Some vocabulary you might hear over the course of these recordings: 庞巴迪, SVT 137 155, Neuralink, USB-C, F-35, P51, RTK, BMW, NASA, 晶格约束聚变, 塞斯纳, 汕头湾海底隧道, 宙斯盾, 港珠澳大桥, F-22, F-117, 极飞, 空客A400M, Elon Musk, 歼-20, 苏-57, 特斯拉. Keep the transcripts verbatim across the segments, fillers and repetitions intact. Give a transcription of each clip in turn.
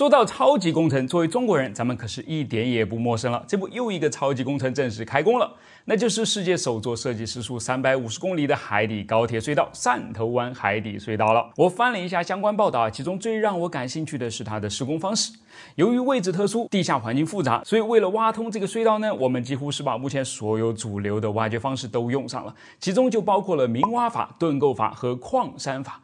说到超级工程，作为中国人，咱们可是一点也不陌生了。这不，又一个超级工程正式开工了，那就是世界首座设计时速三百五十公里的海底高铁隧道——汕头湾海底隧道了。我翻了一下相关报道啊，其中最让我感兴趣的是它的施工方式。由于位置特殊，地下环境复杂，所以为了挖通这个隧道呢，我们几乎是把目前所有主流的挖掘方式都用上了，其中就包括了明挖法、盾构法和矿山法。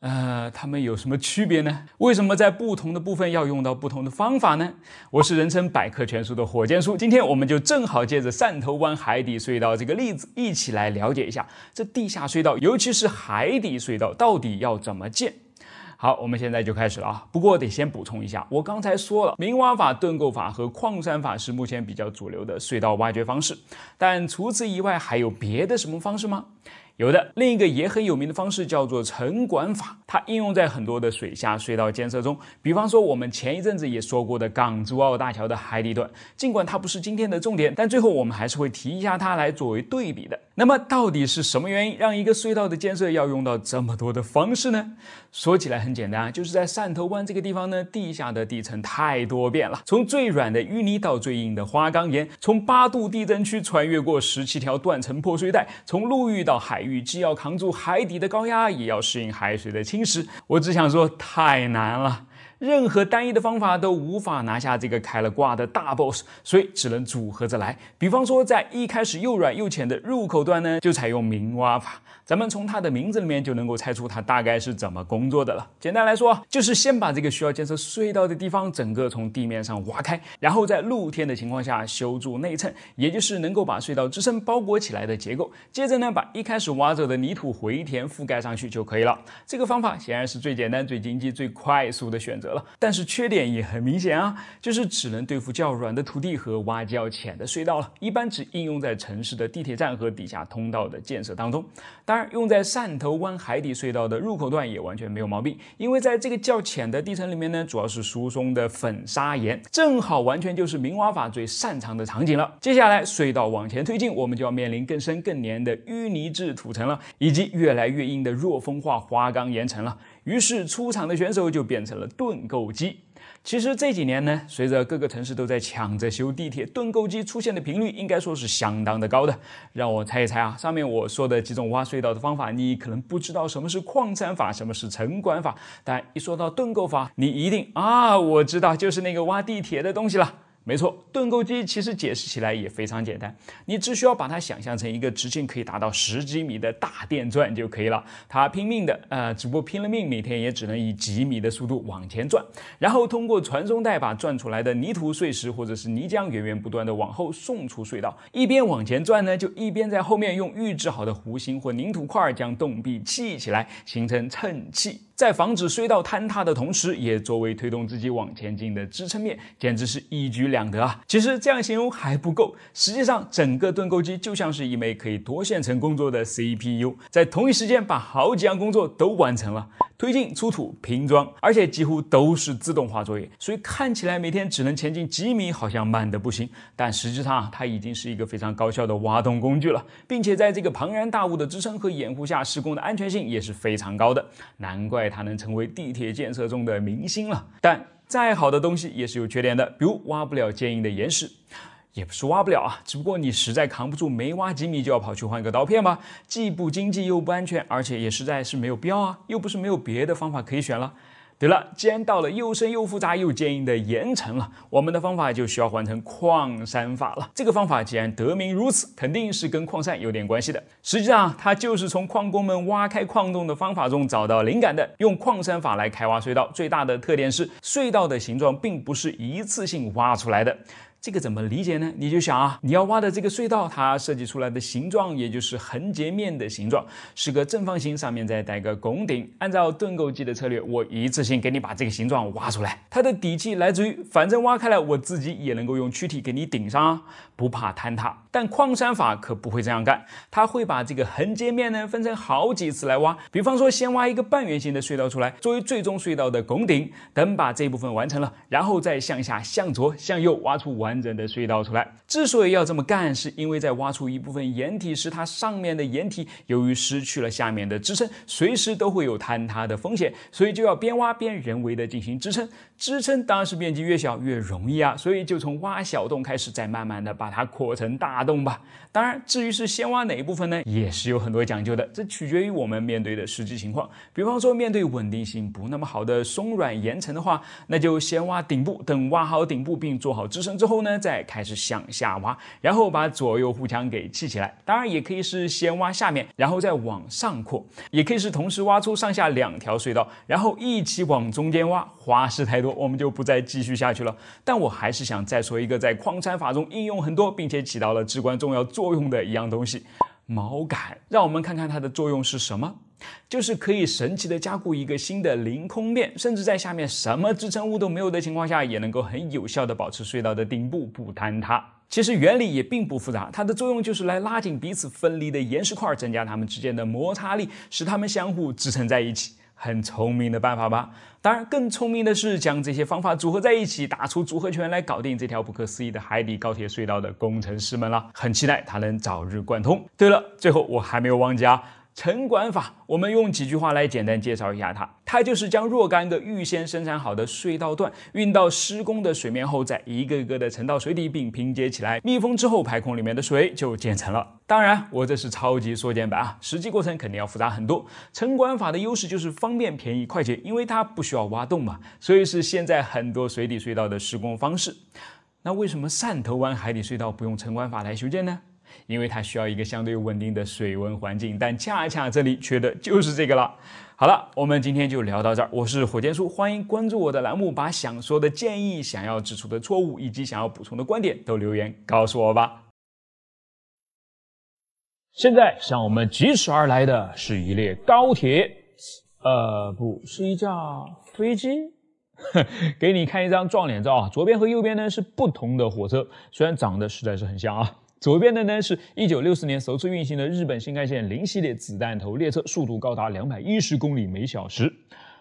呃，它们有什么区别呢？为什么在不同的部分要用到不同的方法呢？我是人称百科全书的火箭叔，今天我们就正好借着汕头湾海底隧道这个例子，一起来了解一下这地下隧道，尤其是海底隧道到底要怎么建。 好，我们现在就开始了啊！不过得先补充一下，我刚才说了，明挖法、盾构法和矿山法是目前比较主流的隧道挖掘方式，但除此以外还有别的什么方式吗？有的，另一个也很有名的方式叫做沉管法，它应用在很多的水下隧道建设中，比方说我们前一阵子也说过的港珠澳大桥的海底段，尽管它不是今天的重点，但最后我们还是会提一下它来作为对比的。那么到底是什么原因让一个隧道的建设要用到这么多的方式呢？说起来很 很简单啊，就是在汕头湾这个地方呢，地下的地层太多变了，从最软的淤泥到最硬的花岗岩，从八度地震区穿越过十七条断层破碎带，从陆域到海域，既要扛住海底的高压，也要适应海水的侵蚀。我只想说，太难了。 任何单一的方法都无法拿下这个开了挂的大 boss， 所以只能组合着来。比方说，在一开始又软又浅的入口段呢，就采用明挖法。咱们从它的名字里面就能够猜出它大概是怎么工作的了。简单来说，就是先把这个需要建设隧道的地方整个从地面上挖开，然后在露天的情况下修筑内衬，也就是能够把隧道支撑包裹起来的结构。接着呢，把一开始挖着的泥土回填覆盖上去就可以了。这个方法显然是最简单、最经济、最快速的选择。 了，但是缺点也很明显啊，就是只能对付较软的土地和挖较浅的隧道了，一般只应用在城市的地铁站和地下通道的建设当中。当然，用在汕头湾海底隧道的入口段也完全没有毛病，因为在这个较浅的地层里面呢，主要是疏松的粉砂岩，正好完全就是明挖法最擅长的场景了。接下来，隧道往前推进，我们就要面临更深更黏的淤泥质土层了，以及越来越硬的弱风化花岗岩层了。 于是出场的选手就变成了盾构机。其实这几年呢，随着各个城市都在抢着修地铁，盾构机出现的频率应该说是相当的高的。让我猜一猜啊，上面我说的几种挖隧道的方法，你可能不知道什么是矿山法，什么是沉管法，但一说到盾构法，你一定啊，我知道，就是那个挖地铁的东西了。 没错，盾构机其实解释起来也非常简单，你只需要把它想象成一个直径可以达到十几米的大电钻就可以了。它拼命的，呃，只不过拼了命，每天也只能以几米的速度往前转，然后通过传送带把转出来的泥土、碎石或者是泥浆源源不断的往后送出隧道。一边往前转呢，就一边在后面用预制好的弧形或凝土块将洞壁砌起来，形成衬砌。 在防止隧道坍塌的同时，也作为推动自己往前进的支撑面，简直是一举两得啊！其实这样形容还不够，实际上整个盾构机就像是一枚可以多线程工作的 C P U， 在同一时间把好几样工作都完成了：推进、出土、拼装，而且几乎都是自动化作业。所以看起来每天只能前进几米，好像慢得不行，但实际上啊，它已经是一个非常高效的挖洞工具了，并且在这个庞然大物的支撑和掩护下，施工的安全性也是非常高的，难怪 它能成为地铁建设中的明星了，但再好的东西也是有缺点的，比如挖不了坚硬的岩石。 也不是挖不了啊，只不过你实在扛不住，没挖几米就要跑去换个刀片吧，既不经济又不安全，而且也实在是没有必要啊，又不是没有别的方法可以选了。对了，既然到了又深又复杂又坚硬的岩层了，我们的方法就需要换成矿山法了。这个方法既然得名如此，肯定是跟矿山有点关系的。实际上，它就是从矿工们挖开矿洞的方法中找到灵感的。用矿山法来开挖隧道，最大的特点是隧道的形状并不是一次性挖出来的。 这个怎么理解呢？你就想啊，你要挖的这个隧道，它设计出来的形状，也就是横截面的形状，是个正方形，上面再带个拱顶。按照盾构机的策略，我一次性给你把这个形状挖出来。它的底气来自于，反正挖开来，我自己也能够用躯体给你顶上啊，不怕坍塌。但矿山法可不会这样干，它会把这个横截面呢分成好几次来挖。比方说，先挖一个半圆形的隧道出来，作为最终隧道的拱顶。等把这部分完成了，然后再向下、向左、向右挖出完 完整的隧道出来。之所以要这么干，是因为在挖出一部分岩体时，它上面的岩体由于失去了下面的支撑，随时都会有坍塌的风险，所以就要边挖边人为的进行支撑。支撑当然是面积越小越容易啊，所以就从挖小洞开始，再慢慢的把它扩成大洞吧。当然，至于是先挖哪一部分呢，也是有很多讲究的，这取决于我们面对的实际情况。比方说，面对稳定性不那么好的松软岩层的话，那就先挖顶部，等挖好顶部并做好支撑之后呢，再开始向下挖，然后把左右护墙给砌起来。当然，也可以是先挖下面，然后再往上扩，也可以是同时挖出上下两条隧道，然后一起往中间挖。花式太多，我们就不再继续下去了。但我还是想再说一个在矿产法中应用很多，并且起到了至关重要作用的一样东西——锚杆。让我们看看它的作用是什么。就是可以神奇的加固一个新的凌空面，甚至在下面什么支撑物都没有的情况下，也能够很有效的保持隧道的顶部不坍塌。其实原理也并不复杂，它的作用就是来拉紧彼此分离的岩石块，增加它们之间的摩擦力，使它们相互支撑在一起。很聪明的办法吧？当然，更聪明的是将这些方法组合在一起，打出组合拳来搞定这条不可思议的海底高铁隧道的工程师们了。很期待它能早日贯通。对了，最后我还没有忘记啊。城管法，我们用几句话来简单介绍一下它。它就是将若干个预先生产好的隧道段运到施工的水面后，再一个个的沉到水底并拼接起来，密封之后排空里面的水就建成了。当然，我这是超级缩减版啊，实际过程肯定要复杂很多。城管法的优势就是方便、便宜、快捷，因为它不需要挖洞嘛，所以是现在很多水底隧道的施工方式。那为什么汕头湾海底隧道不用城管法来修建呢？因为它需要一个相对稳定的水文环境，但恰恰这里缺的就是这个了。好了，我们今天就聊到这儿。我是火箭叔，欢迎关注我的栏目，把想说的建议、想要指出的错误以及想要补充的观点都留言告诉我吧。现在向我们疾驰而来的是一列高铁，呃，不是一架飞机。给你看一张撞脸照啊，左边和右边呢是不同的火车，虽然长得实在是很像啊。左边的呢是一九六四年首次运行的日本新干线零系列子弹头列车，速度高达两百一十公里每小时。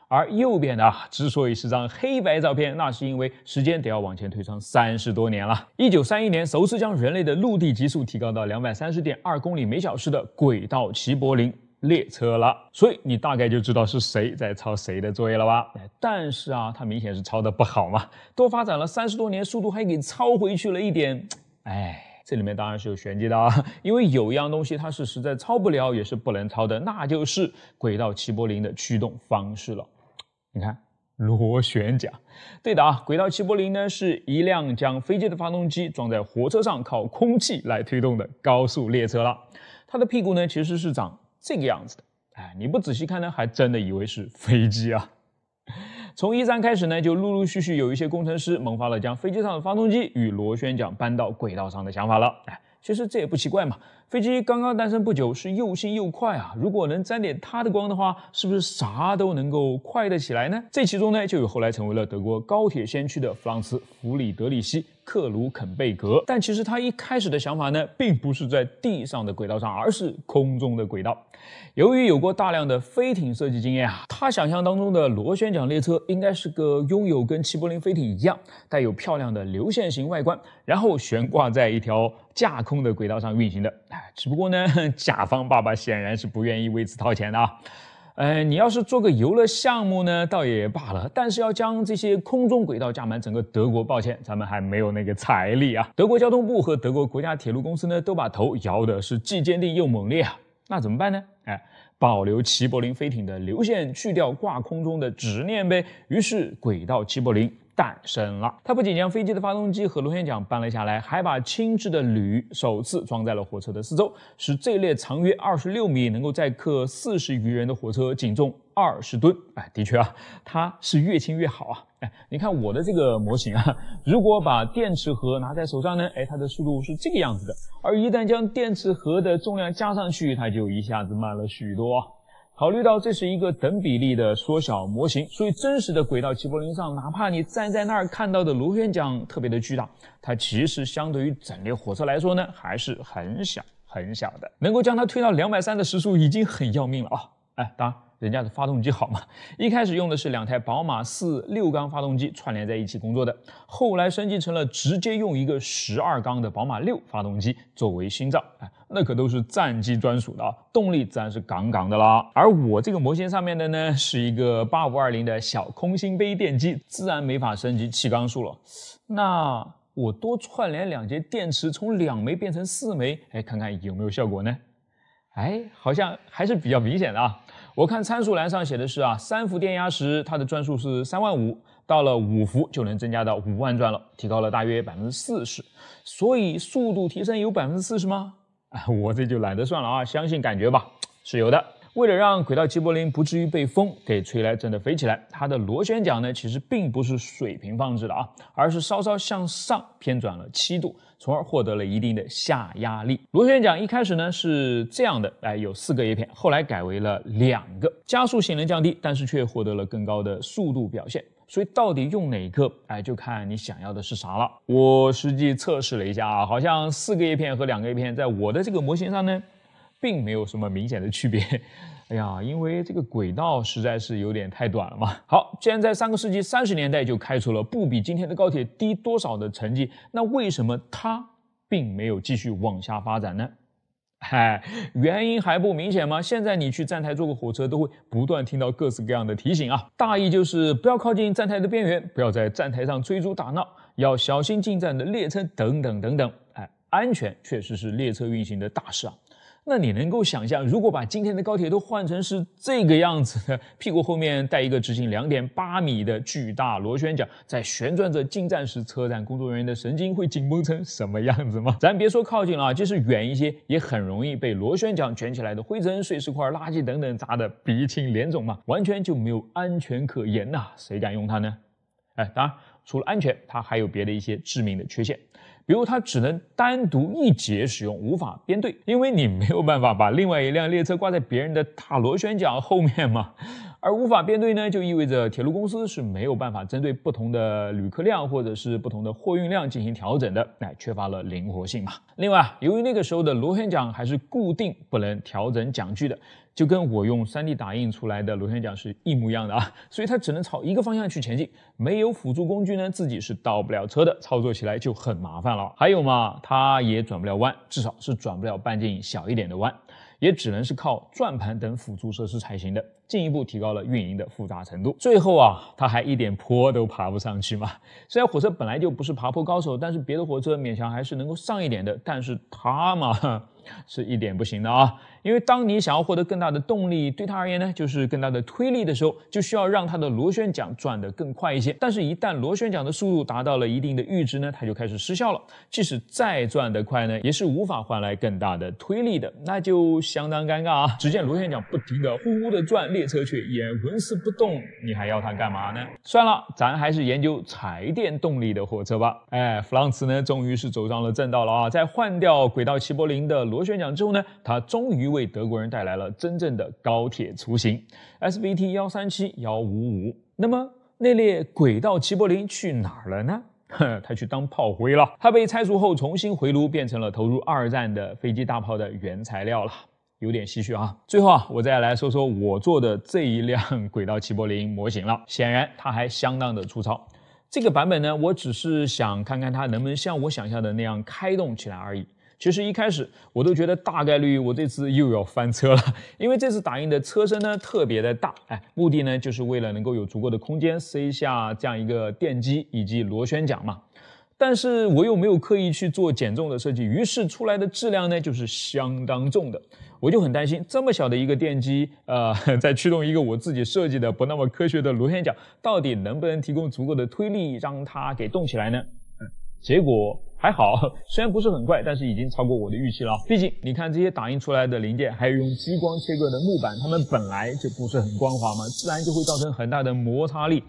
而右边的啊，之所以是张黑白照片，那是因为时间得要往前推上三十多年了。一九三一年首次将人类的陆地极速提高到 两百三十点二公里每小时的轨道齐柏林列车了，所以你大概就知道是谁在抄谁的作业了吧？但是啊，他明显是抄的不好嘛，多发展了三十多年，速度还给抄回去了一点，哎。这里面当然是有玄机的啊，因为有一样东西它是实在抄不了，也是不能抄的，那就是轨道齐柏林的驱动方式了。你看，螺旋桨。对的啊，轨道齐柏林呢是一辆将飞机的发动机装在火车上，靠空气来推动的高速列车了。它的屁股呢其实是长这个样子的，哎，你不仔细看呢，还真的以为是飞机啊。从一三开始呢，就陆陆续续有一些工程师萌发了将飞机上的发动机与螺旋桨搬到轨道上的想法了。哎，其实这也不奇怪嘛，飞机刚刚诞生不久，是又新又快啊。如果能沾点它的光的话，是不是啥都能够快得起来呢？这其中呢，就有后来成为了德国高铁先驱的弗朗茨·弗里德里希·克鲁肯贝格。但其实他一开始的想法呢，并不是在地上的轨道上，而是空中的轨道。由于有过大量的飞艇设计经验啊，他想象当中的螺旋桨列车应该是个拥有跟齐柏林飞艇一样，带有漂亮的流线型外观，然后悬挂在一条架空的轨道上运行的。只不过呢，甲方爸爸显然是不愿意为此掏钱的啊。呃，你要是做个游乐项目呢，倒也罢了，但是要将这些空中轨道架满整个德国，抱歉，咱们还没有那个财力啊。德国交通部和德国国家铁路公司呢，都把头摇的是既坚定又猛烈啊。那怎么办呢？哎，保留齐柏林飞艇的流线，去掉挂空中的执念呗。于是轨道齐柏林诞生了。它不仅将飞机的发动机和螺旋桨搬了下来，还把轻质的铝首次装在了火车的四周，使这列长约二十六米、能够载客四十余人的火车仅重二十吨。哎，的确啊，它是越轻越好啊。哎，你看我的这个模型啊，如果把电池盒拿在手上呢，哎，它的速度是这个样子的。而一旦将电池盒的重量加上去，它就一下子慢了许多。考虑到这是一个等比例的缩小模型，所以真实的轨道齐柏林上，哪怕你站在那儿看到的螺旋桨特别的巨大，它其实相对于整列火车来说呢，还是很小很小的。能够将它推到两百三的时速已经很要命了啊！哎，当然人家的发动机好嘛。一开始用的是两台宝马四六缸发动机串联在一起工作的，后来升级成了直接用一个十二缸的宝马六发动机作为心脏，哎，那可都是战机专属的啊，动力自然是杠杠的啦。而我这个模型上面的呢，是一个八五二零的小空心杯电机，自然没法升级气缸数了。那我多串联两节电池，从两枚变成四枚，哎，看看有没有效果呢？哎，好像还是比较明显的啊。我看参数栏上写的是啊，三伏电压时它的转速是三万五，到了五伏就能增加到五万转了，提高了大约百分之四十。所以速度提升有百分之四十吗？哎，我这就懒得算了啊，相信感觉吧，是有的。为了让轨道齐柏林不至于被风给吹来真的飞起来，它的螺旋桨呢其实并不是水平放置的啊，而是稍稍向上偏转了七度。从而获得了一定的下压力。螺旋桨一开始呢是这样的，哎，有四个叶片，后来改为了两个，加速性能降低，但是却获得了更高的速度表现。所以到底用哪个，哎，就看你想要的是啥了。我实际测试了一下啊，好像四个叶片和两个叶片在我的这个模型上呢，并没有什么明显的区别。哎呀，因为这个轨道实在是有点太短了嘛。好，既然在上个世纪三十年代就开出了不比今天的高铁低多少的成绩，那为什么它并没有继续往下发展呢？哎，原因还不明显吗？现在你去站台坐个火车，都会不断听到各式各样的提醒啊，大意就是不要靠近站台的边缘，不要在站台上追逐打闹，要小心进站的列车等等等等。哎，安全确实是列车运行的大事啊。那你能够想象，如果把今天的高铁都换成是这个样子的，屁股后面带一个直径 两点八米的巨大螺旋桨，在旋转着进站时，车站工作人员的神经会紧绷成什么样子吗？咱别说靠近了啊，就是远一些，也很容易被螺旋桨卷起来的灰尘、碎石块、垃圾等等砸得鼻青脸肿嘛，完全就没有安全可言呐、啊，谁敢用它呢？哎，当然，除了安全，它还有别的一些致命的缺陷。比如它只能单独一节使用，无法编队，因为你没有办法把另外一辆列车挂在别人的大螺旋桨后面嘛。而无法编队呢，就意味着铁路公司是没有办法针对不同的旅客量或者是不同的货运量进行调整的，哎，缺乏了灵活性嘛。另外，由于那个时候的螺旋桨还是固定，不能调整桨距的，就跟我用 三D 打印出来的螺旋桨是一模一样的啊，所以它只能朝一个方向去前进，没有辅助工具呢，自己是倒不了车的，操作起来就很麻烦了。还有嘛，它也转不了弯，至少是转不了半径小一点的弯，也只能是靠转盘等辅助设施才行的，进一步提高了运营的复杂程度。最后啊，它还一点坡都爬不上去嘛。虽然火车本来就不是爬坡高手，但是别的火车勉强还是能够上一点的，但是它嘛，是一点不行的啊。因为当你想要获得更大的动力，对它而言呢，就是更大的推力的时候，就需要让它的螺旋桨转得更快一些。但是，一旦螺旋桨的速度达到了一定的阈值呢，它就开始失效了。即使再转得快呢，也是无法换来更大的推力的，那就相当尴尬啊！只见螺旋桨不停地呼呼地转，列车却依然纹丝不动，你还要它干嘛呢？算了，咱还是研究柴电动力的火车吧。哎，弗朗茨呢，终于是走上了正道了啊！在换掉轨道齐柏林的螺旋桨之后呢，它终于为为德国人带来了真正的高铁雏形 S V T 一三七 一五五。那么那列轨道齐柏林去哪儿了呢？他去当炮灰了。他被拆除后重新回炉，变成了投入二战的飞机大炮的原材料了，有点唏嘘啊。最后啊，我再来说说我做的这一辆轨道齐柏林模型了。显然它还相当的粗糙。这个版本呢，我只是想看看它能不能像我想象的那样开动起来而已。其实一开始我都觉得大概率我这次又要翻车了，因为这次打印的车身呢特别的大，哎，目的呢就是为了能够有足够的空间塞下这样一个电机以及螺旋桨嘛。但是我又没有刻意去做减重的设计，于是出来的质量呢就是相当重的。我就很担心这么小的一个电机，呃，在驱动一个我自己设计的不那么科学的螺旋桨，到底能不能提供足够的推力让它给动起来呢？嗯，结果还好，虽然不是很快，但是已经超过我的预期了。毕竟你看这些打印出来的零件，还有用激光切割的木板，它们本来就不是很光滑嘛，自然就会造成很大的摩擦力。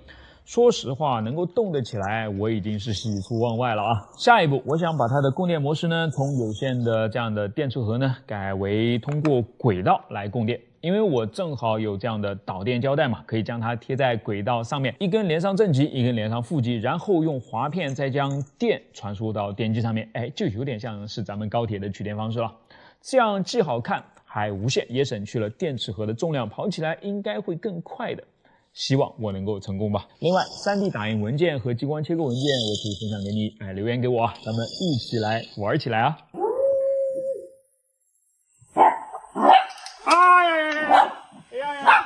说实话，能够动得起来，我已经是喜出望外了啊！下一步，我想把它的供电模式呢，从有线的这样的电池盒呢，改为通过轨道来供电。因为我正好有这样的导电胶带嘛，可以将它贴在轨道上面，一根连上正极，一根连上负极，然后用滑片再将电传输到电机上面，哎，就有点像是咱们高铁的取电方式了。这样既好看，还无线，也省去了电池盒的重量，跑起来应该会更快的。希望我能够成功吧。另外 ，三 D 打印文件和激光切割文件，我可以分享给你，哎，留言给我，咱们一起来玩起来啊！啊呀呀呀！哎呀呀！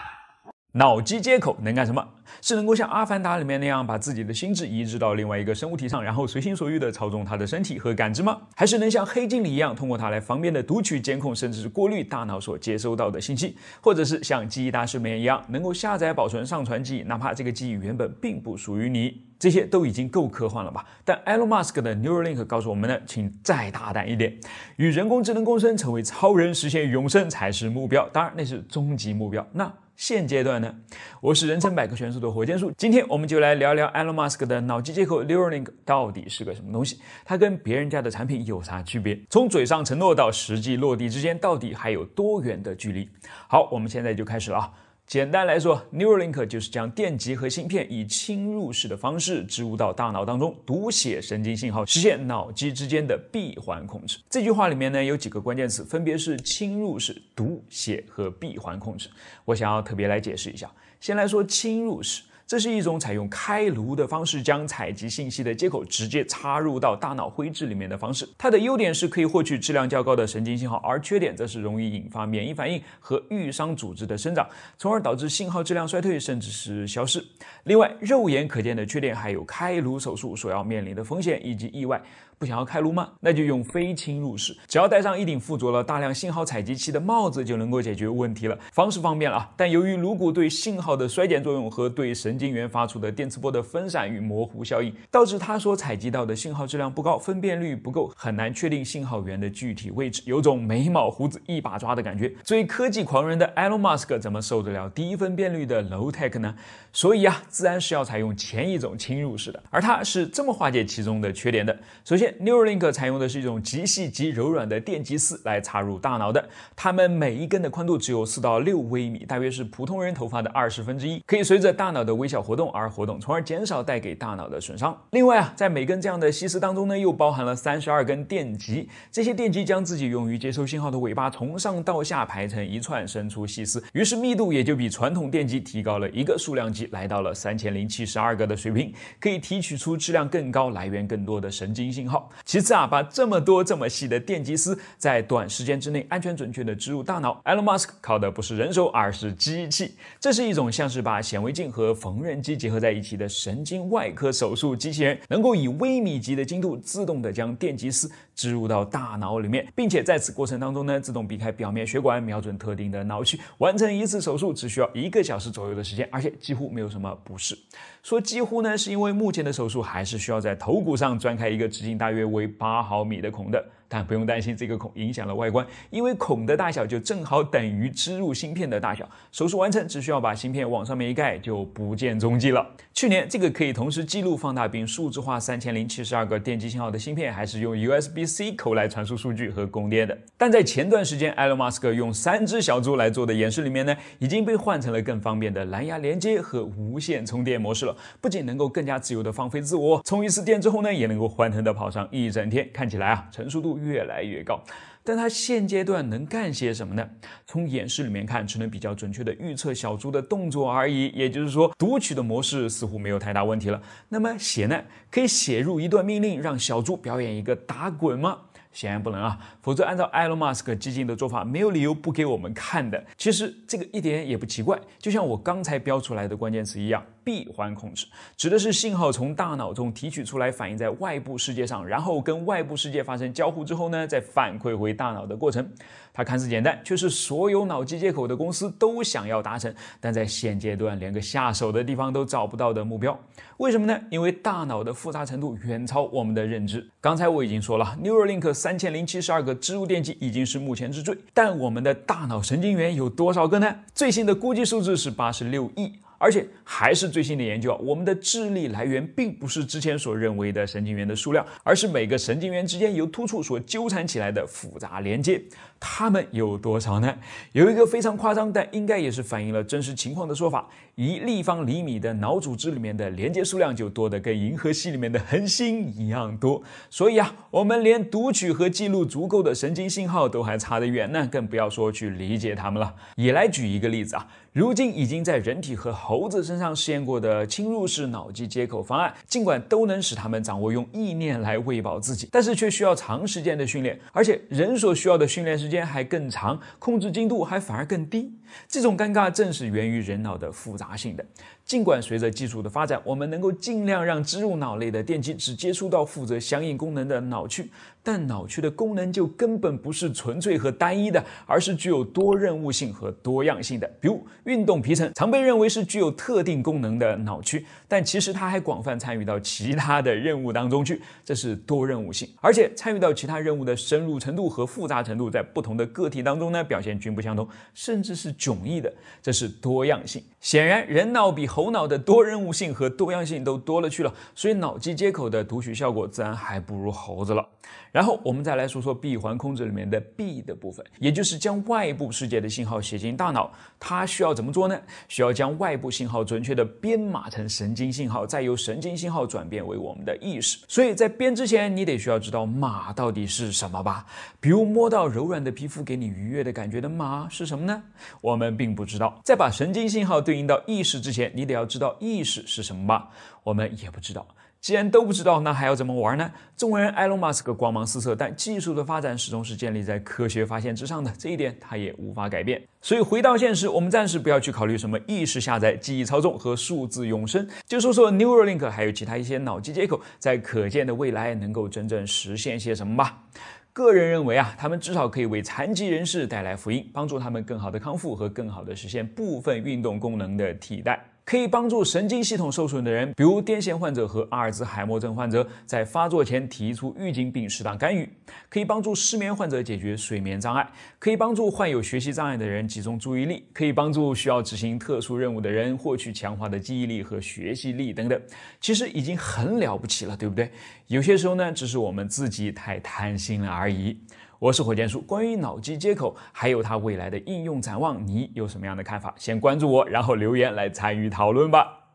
脑机接口能干什么？是能够像《阿凡达》里面那样把自己的心智移植到另外一个生物体上，然后随心所欲地操纵它的身体和感知吗？还是能像黑镜里一样，通过它来方便地读取、监控甚至是过滤大脑所接收到的信息？或者是像记忆大师们一样，能够下载、保存、上传记忆，哪怕这个记忆原本并不属于你？这些都已经够科幻了吧？但 Elon Musk 的 Neuralink 告诉我们呢，请再大胆一点，与人工智能共生，成为超人，实现永生才是目标。当然，那是终极目标。那现阶段呢？我是人称百科全书的火箭树，今天我们就来聊聊 Elon Musk 的脑机接口 Neuralink 到底是个什么东西，它跟别人家的产品有啥区别？从嘴上承诺到实际落地之间，到底还有多远的距离？好，我们现在就开始了啊！简单来说 ，Neuralink 就是将电极和芯片以侵入式的方式植入到大脑当中，读写神经信号，实现脑机之间的闭环控制。这句话里面呢有几个关键词，分别是侵入式、读写和闭环控制。我想要特别来解释一下。先来说侵入式，这是一种采用开颅的方式将采集信息的接口直接插入到大脑灰质里面的方式。它的优点是可以获取质量较高的神经信号，而缺点则是容易引发免疫反应和愈伤组织的生长，从而导致信号质量衰退甚至是消失。另外，肉眼可见的缺点还有开颅手术所要面临的风险以及意外。不想要开颅吗？那就用非侵入式，只要戴上一顶附着了大量信号采集器的帽子就能够解决问题了，方式方便了啊。但由于颅骨对信号的衰减作用和对神经元发出的电磁波的分散与模糊效应，导致它所采集到的信号质量不高，分辨率不够，很难确定信号源的具体位置，有种眉毛胡子一把抓的感觉。所以科技狂人的 Elon Musk 怎么受得了低分辨率的 low tech 呢？所以啊，自然是要采用前一种侵入式的，而它是这么化解其中的缺点的。首先，Neuralink 采用的是一种极细极柔软的电极丝来插入大脑的，它们每一根的宽度只有四到六微米，大约是普通人头发的二十分之一，可以随着大脑的微小活动而活动，从而减少带给大脑的损伤。另外啊，在每根这样的细丝当中呢，又包含了三十二根电极，这些电极将自己用于接收信号的尾巴从上到下排成一串，伸出细丝，于是密度也就比传统电极提高了一个数量级，来到了三千零七十二个的水平，可以提取出质量更高、来源更多的神经信号。其次啊，把这么多这么细的电极丝在短时间之内安全准确的植入大脑 ，Elon Musk 靠的不是人手，而是机器。这是一种像是把显微镜和缝纫机结合在一起的神经外科手术机器人，能够以微米级的精度自动的将电极丝植入到大脑里面，并且在此过程当中呢，自动避开表面血管，瞄准特定的脑区，完成一次手术只需要一个小时左右的时间，而且几乎没有什么不适。说几乎呢，是因为目前的手术还是需要在头骨上钻开一个直径大约为八毫米的孔的，但不用担心这个孔影响了外观，因为孔的大小就正好等于植入芯片的大小，手术完成只需要把芯片往上面一盖就不见踪迹了。去年，这个可以同时记录、放大并数字化三千零七十二个电极信号的芯片，还是用 U S B C 口来传输数据和供电的。但在前段时间 Elon Musk 用三只小猪来做的演示里面呢，已经被换成了更方便的蓝牙连接和无线充电模式了，不仅能够更加自由的放飞自我，充一次电之后呢，也能够欢腾的跑上一整天，看起来啊，成熟度越来越高。但它现阶段能干些什么呢？从演示里面看，只能比较准确的预测小猪的动作而已，也就是说，读取的模式似乎没有太大问题了。那么写呢？可以写入一段命令，让小猪表演一个打滚吗？显然不能啊，否则按照 Elon Musk 激进的做法，没有理由不给我们看的。其实这个一点也不奇怪，就像我刚才标出来的关键词一样，闭环控制指的是信号从大脑中提取出来，反映在外部世界上，然后跟外部世界发生交互之后呢，再反馈回大脑的过程。它看似简单，却是所有脑机接口的公司都想要达成，但在现阶段连个下手的地方都找不到的目标。为什么呢？因为大脑的复杂程度远超我们的认知。刚才我已经说了 ，Neuralink 三千零七十二个植入电极已经是目前之最，但我们的大脑神经元有多少个呢？最新的估计数字是八十六亿。而且还是最新的研究，我们的智力来源并不是之前所认为的神经元的数量，而是每个神经元之间由突触所纠缠起来的复杂连接。它们有多少呢？有一个非常夸张，但应该也是反映了真实情况的说法：一立方厘米的脑组织里面的连接数量就多得跟银河系里面的恒星一样多。所以啊，我们连读取和记录足够的神经信号都还差得远呢，更不要说去理解它们了。也来举一个例子啊。 如今已经在人体和猴子身上试验过的侵入式脑机接口方案，尽管都能使它们掌握用意念来喂饱自己，但是却需要长时间的训练，而且人所需要的训练时间还更长，控制精度还反而更低。这种尴尬正是源于人脑的复杂性的。尽管随着技术的发展，我们能够尽量让植入脑内的电极只接触到负责相应功能的脑区，但脑区的功能就根本不是纯粹和单一的，而是具有多任务性和多样性的，比如 运动皮层常被认为是具有特定功能的脑区，但其实它还广泛参与到其他的任务当中去，这是多任务性。而且参与到其他任务的深入程度和复杂程度，在不同的个体当中呢，表现均不相同，甚至是迥异的，这是多样性。显然，人脑比猴脑的多任务性和多样性都多了去了，所以脑机接口的读取效果自然还不如猴子了。然后我们再来说说闭环控制里面的 B 的部分，也就是将外部世界的信号写进大脑，它需要 怎么做呢？需要将外部信号准确的编码成神经信号，再由神经信号转变为我们的意识。所以在编之前，你得需要知道码到底是什么吧？比如摸到柔软的皮肤给你愉悦的感觉的码是什么呢？我们并不知道。在把神经信号对应到意识之前，你得要知道意识是什么吧？我们也不知道。 既然都不知道，那还要怎么玩呢？纵然 Elon Musk 光芒四射，但技术的发展始终是建立在科学发现之上的，这一点他也无法改变。所以回到现实，我们暂时不要去考虑什么意识下载、记忆操纵和数字永生，就说说 Neuralink 还有其他一些脑机接口，在可见的未来能够真正实现些什么吧。 个人认为啊，他们至少可以为残疾人士带来福音，帮助他们更好的康复和更好的实现部分运动功能的替代，可以帮助神经系统受损的人，比如癫痫患者和阿尔兹海默症患者，在发作前提出预警并适当干预；可以帮助失眠患者解决睡眠障碍；可以帮助患有学习障碍的人集中注意力；可以帮助需要执行特殊任务的人获取强化的记忆力和学习力等等。其实已经很了不起了，对不对？有些时候呢，只是我们自己太贪心了而已。 而已。我是火箭叔，关于脑机接口还有它未来的应用展望，你有什么样的看法？先关注我，然后留言来参与讨论吧。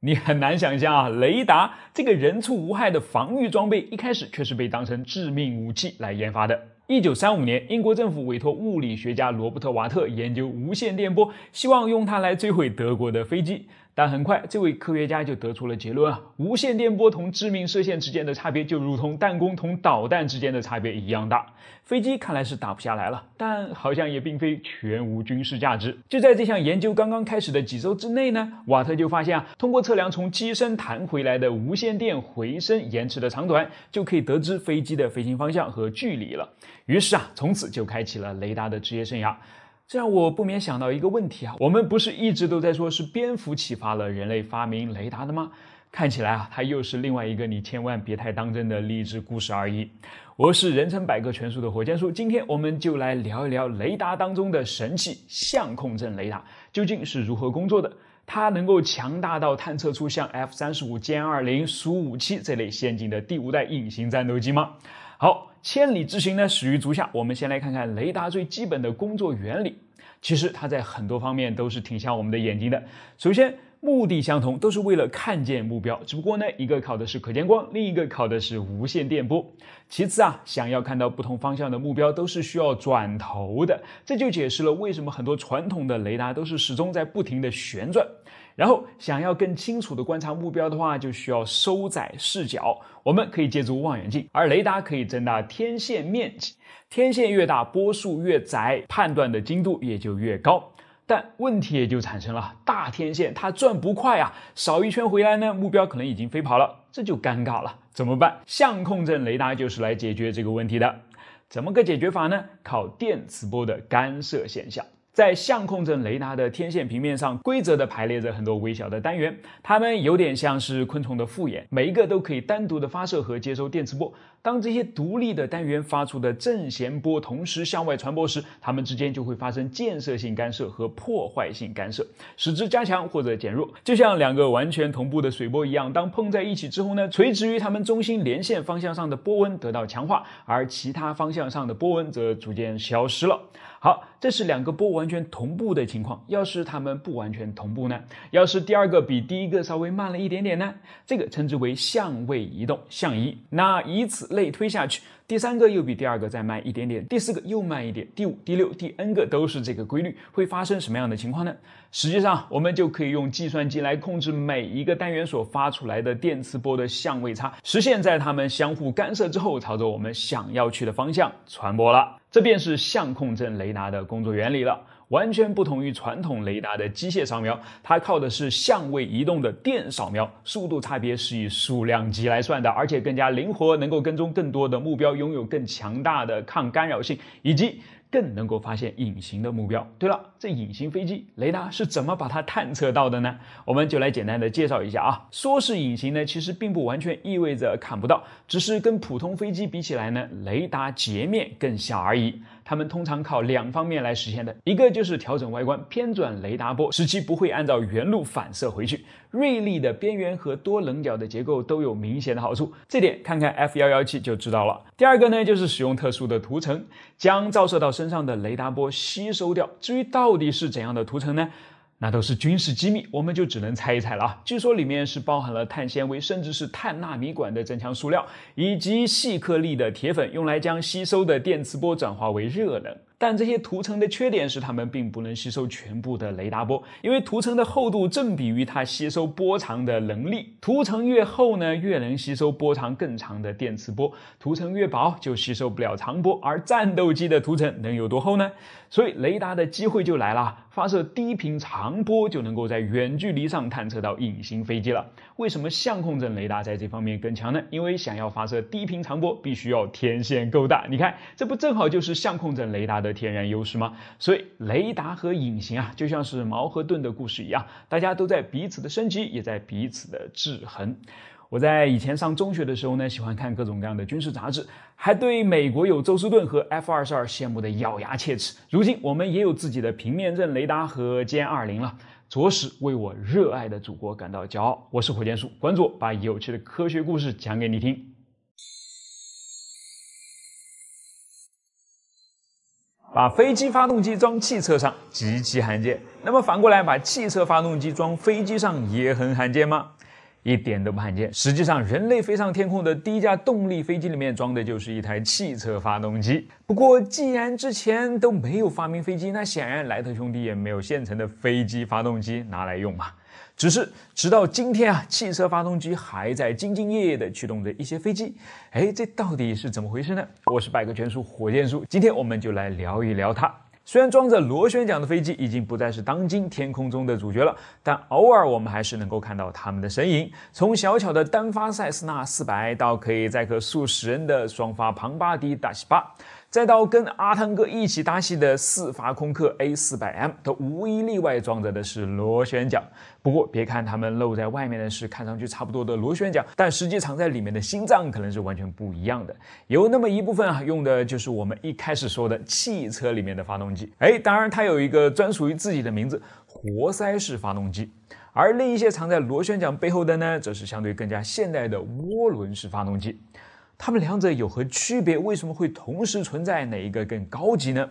你很难想象啊，雷达这个人畜无害的防御装备，一开始却是被当成致命武器来研发的。 一九三五年，英国政府委托物理学家罗伯特·瓦特研究无线电波，希望用它来摧毁德国的飞机。但很快，这位科学家就得出了结论啊，无线电波同致命射线之间的差别，就如同弹弓同导弹之间的差别一样大。飞机看来是打不下来了，但好像也并非全无军事价值。就在这项研究刚刚开始的几周之内呢，瓦特就发现啊，通过测量从机身弹回来的无线电回声延迟的长短，就可以得知飞机的飞行方向和距离了。 于是啊，从此就开启了雷达的职业生涯。这让我不免想到一个问题啊：我们不是一直都在说是蝙蝠启发了人类发明雷达的吗？看起来啊，它又是另外一个你千万别太当真的励志故事而已。我是人称百科全书的火箭叔，今天我们就来聊一聊雷达当中的神器——相控阵雷达究竟是如何工作的。 它能够强大到探测出像 F 三十五、歼二零、苏五七这类先进的第五代隐形战斗机吗？好，千里之行呢，始于足下。我们先来看看雷达最基本的工作原理。其实它在很多方面都是挺像我们的眼睛的。首先， 目的相同，都是为了看见目标，只不过呢，一个靠的是可见光，另一个靠的是无线电波。其次啊，想要看到不同方向的目标，都是需要转头的，这就解释了为什么很多传统的雷达都是始终在不停的旋转。 然后，想要更清楚的观察目标的话，就需要收窄视角。我们可以借助望远镜，而雷达可以增大天线面积。天线越大，波束越窄，判断的精度也就越高。 但问题也就产生了，大天线它转不快啊，扫一圈回来呢，目标可能已经飞跑了，这就尴尬了，怎么办？相控阵雷达就是来解决这个问题的。怎么个解决法呢？靠电磁波的干涉现象。在相控阵雷达的天线平面上规则的排列着很多微小的单元，它们有点像是昆虫的复眼，每一个都可以单独的发射和接收电磁波。当这些独立的单元发出的正弦波同时向外传播时，它们之间就会发生建设性干涉和破坏性干涉，使之加强或者减弱，就像两个完全同步的水波一样。当碰在一起之后呢，垂直于它们中心连线方向上的波纹得到强化，而其他方向上的波纹则逐渐消失了。好，这是两个波完全同步的情况。要是它们不完全同步呢？要是第二个比第一个稍微慢了一点点呢？这个称之为相位移动，相移。那以此类推下去，第三个又比第二个再慢一点点，第四个又慢一点，第五、第六、第 n 个都是这个规律。会发生什么样的情况呢？实际上，我们就可以用计算机来控制每一个单元所发出来的电磁波的相位差，实现在它们相互干涉之后，朝着我们想要去的方向传播了。这便是相控阵雷达的工作原理了。完全不同于传统雷达的机械扫描，它靠的是相位移动的电扫描，速度差别是以数量级来算的，而且更加灵活，能够跟踪更多的目标，拥有更强大的抗干扰性，以及更能够发现隐形的目标。对了，这隐形飞机雷达是怎么把它探测到的呢？我们就来简单的介绍一下啊。说是隐形呢，其实并不完全意味着看不到，只是跟普通飞机比起来呢，雷达截面更小而已。它们通常靠两方面来实现的，一个就是调整外观，偏转雷达波，使其不会按照原路反射回去。锐利的边缘和多棱角的结构都有明显的好处，这点看看 F 一一七就知道了。第二个呢，就是使用特殊的涂层，将照射到身上的雷达波吸收掉。至于到底是怎样的涂层呢？那都是军事机密，我们就只能猜一猜了啊。据说里面是包含了碳纤维，甚至是碳纳米管的增强塑料，以及细颗粒的铁粉，用来将吸收的电磁波转化为热能。但这些涂层的缺点是它们并不能吸收全部的雷达波，因为涂层的厚度正比于它吸收波长的能力。涂层越厚呢，越能吸收波长更长的电磁波，涂层越薄就吸收不了长波。而战斗机的涂层能有多厚呢？所以雷达的机会就来了，发射低频长波就能够在远距离上探测到隐形飞机了。为什么相控阵雷达在这方面更强呢？因为想要发射低频长波，必须要天线够大。你看，这不正好就是相控阵雷达的的天然优势吗？所以雷达和隐形啊，就像是矛和盾的故事一样，大家都在彼此的升级，也在彼此的制衡。我在以前上中学的时候呢，喜欢看各种各样的军事杂志，还对美国有宙斯盾和 F 二十二羡慕的咬牙切齿。如今我们也有自己的平面阵雷达和歼二零了，着实为我热爱的祖国感到骄傲。我是火箭叔，关注我，把有趣的科学故事讲给你听。把飞机发动机装汽车上极其罕见，那么反过来把汽车发动机装飞机上也很罕见吗？一点都不罕见。实际上，人类飞上天空的第一架动力飞机里面装的就是一台汽车发动机。不过，既然之前都没有发明飞机，那显然莱特兄弟也没有现成的飞机发动机拿来用嘛。只是直到今天啊，汽车发动机还在兢兢业业地驱动着一些飞机。哎，这到底是怎么回事呢？我是百科全书火箭叔，今天我们就来聊一聊它。虽然装着螺旋桨的飞机已经不再是当今天空中的主角了，但偶尔我们还是能够看到它们的身影。从小巧的单发塞斯纳四百到可以载客数十人的双发庞巴迪达西八，再到跟阿汤哥一起搭戏的四发空客 A 四百 M， 都无一例外装着的是螺旋桨。不过别看它们露在外面的是看上去差不多的螺旋桨，但实际藏在里面的心脏可能是完全不一样的。有那么一部分啊，用的就是我们一开始说的汽车里面的发动机。哎，当然它有一个专属于自己的名字，活塞式发动机。而另一些藏在螺旋桨背后的呢，则是相对更加现代的涡轮式发动机。它们两者有何区别？为什么会同时存在？哪一个更高级呢？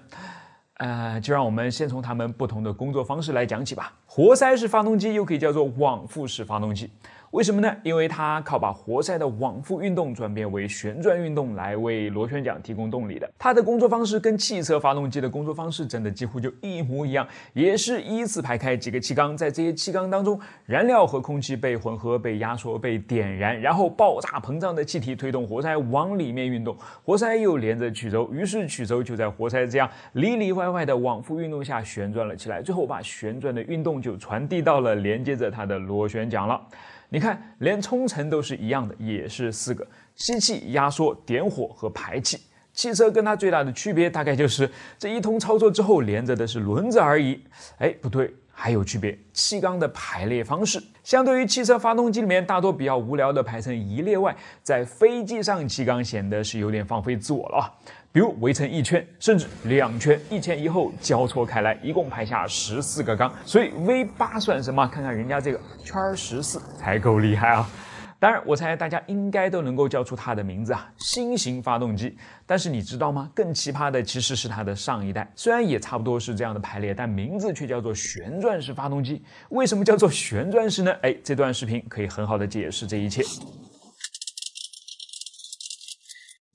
呃，就让我们先从它们不同的工作方式来讲起吧。活塞式发动机又可以叫做往复式发动机，为什么呢？因为它靠把活塞的往复运动转变为旋转运动来为螺旋桨提供动力的。它的工作方式跟汽车发动机的工作方式真的几乎就一模一样，也是依次排开几个气缸，在这些气缸当中，燃料和空气被混合、被压缩、被点燃，然后爆炸膨胀的气体推动活塞往里面运动，活塞又连着曲轴，于是曲轴就在活塞这样里里外外的往复运动下旋转了起来，最后把旋转的运动就传递到了连接着它的螺旋桨了。你看，连冲程都是一样的，也是四个：吸气、压缩、点火和排气。汽车跟它最大的区别大概就是这一通操作之后连着的是轮子而已。哎，不对，还有区别，气缸的排列方式。相对于汽车发动机里面大多比较无聊的排成一列外，在飞机上气缸显得是有点放飞自我了啊。 比如围成一圈，甚至两圈，一前一后交错开来，一共排下十四个缸。所以 V 八 算什么？看看人家这个圈十四才够厉害啊！当然，我猜大家应该都能够叫出它的名字啊，新型发动机。但是你知道吗？更奇葩的其实是它的上一代，虽然也差不多是这样的排列，但名字却叫做旋转式发动机。为什么叫做旋转式呢？哎，这段视频可以很好的解释这一切。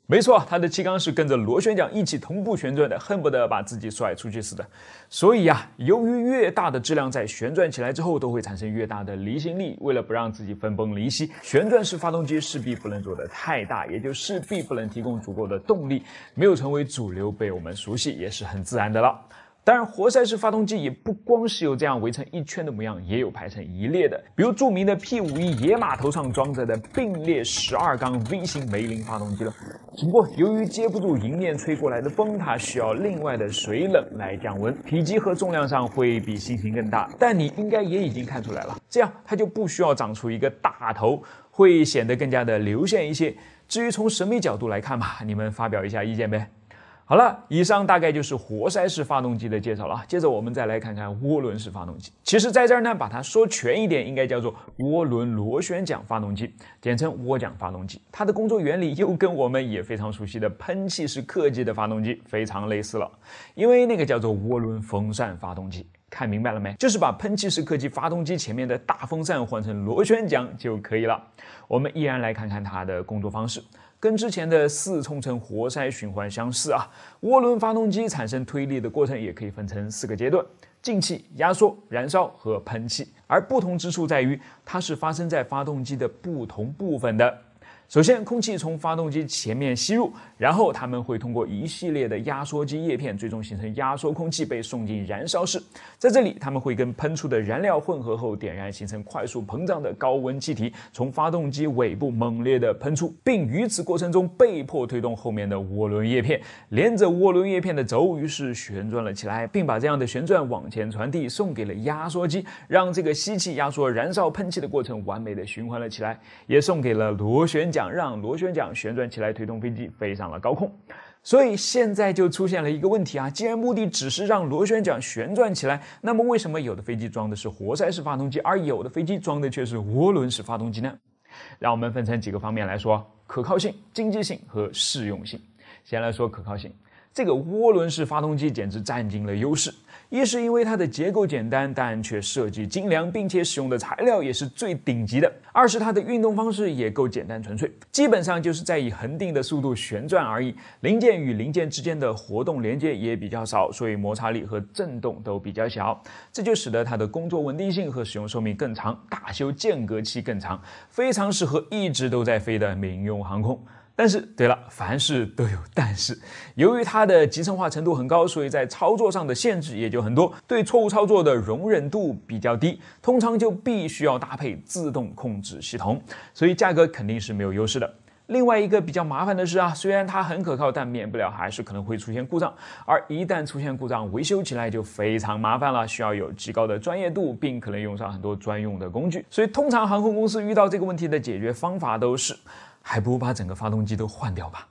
没错，它的气缸是跟着螺旋桨一起同步旋转的，恨不得把自己甩出去似的。所以啊，由于越大的质量在旋转起来之后都会产生越大的离心力，为了不让自己分崩离析，旋转式发动机势必不能做得太大，也就势必不能提供足够的动力，没有成为主流被我们熟悉也是很自然的了。当然，活塞式发动机也不光是有这样围成一圈的模样，也有排成一列的，比如著名的 P 五十一 野马头上装着的并列十二缸 V 型梅林发动机了。 只不过，由于接不住迎面吹过来的风，它需要另外的水冷来降温，体积和重量上会比新型更大。但你应该也已经看出来了，这样它就不需要长出一个大头，会显得更加的流线一些。至于从审美角度来看吧，你们发表一下意见呗。好了，以上大概就是活塞式发动机的介绍了。接着我们再来看看涡轮式发动机。其实，在这儿呢，把它说全一点，应该叫做涡轮螺旋桨发动机，简称涡桨发动机。它的工作原理又跟我们也非常熟悉的喷气式客机的发动机非常类似了，因为那个叫做涡轮风扇发动机。看明白了没？就是把喷气式客机发动机前面的大风扇换成螺旋桨就可以了。我们依然来看看它的工作方式。 跟之前的四冲程活塞循环相似啊，涡轮发动机产生推力的过程也可以分成四个阶段：进气、压缩、燃烧和喷气。而不同之处在于，它是发生在发动机的不同部分的。首先，空气从发动机前面吸入，然后它们会通过一系列的压缩机叶片，最终形成压缩空气，被送进燃烧室。在这里，它们会跟喷出的燃料混合后点燃，形成快速膨胀的高温气体，从发动机尾部猛烈地喷出，并于此过程中被迫推动后面的涡轮叶片，连着涡轮叶片的轴于是旋转了起来，并把这样的旋转往前传递，送给了压缩机，让这个吸气、压缩、燃烧、喷气的过程完美地循环了起来，也送给了螺旋桨。 让螺旋桨旋转起来，推动飞机飞上了高空。所以现在就出现了一个问题啊，既然目的只是让螺旋桨旋转起来，那么为什么有的飞机装的是活塞式发动机，而有的飞机装的却是涡轮式发动机呢？让我们分成几个方面来说：可靠性、经济性和适用性。先来说可靠性。 这个涡轮式发动机简直占尽了优势，一是因为它的结构简单，但却设计精良，并且使用的材料也是最顶级的；二是它的运动方式也够简单纯粹，基本上就是在以恒定的速度旋转而已。零件与零件之间的活动连接也比较少，所以摩擦力和震动都比较小，这就使得它的工作稳定性和使用寿命更长，大修间隔期更长，非常适合一直都在飞的民用航空。 但是，对了，凡事都有但是。由于它的集成化程度很高，所以在操作上的限制也就很多，对错误操作的容忍度比较低，通常就必须要搭配自动控制系统，所以价格肯定是没有优势的。 另外一个比较麻烦的是啊，虽然它很可靠，但免不了还是可能会出现故障。而一旦出现故障，维修起来就非常麻烦了，需要有极高的专业度，并可能用上很多专用的工具。所以，通常航空公司遇到这个问题的解决方法都是，还不如把整个发动机都换掉吧。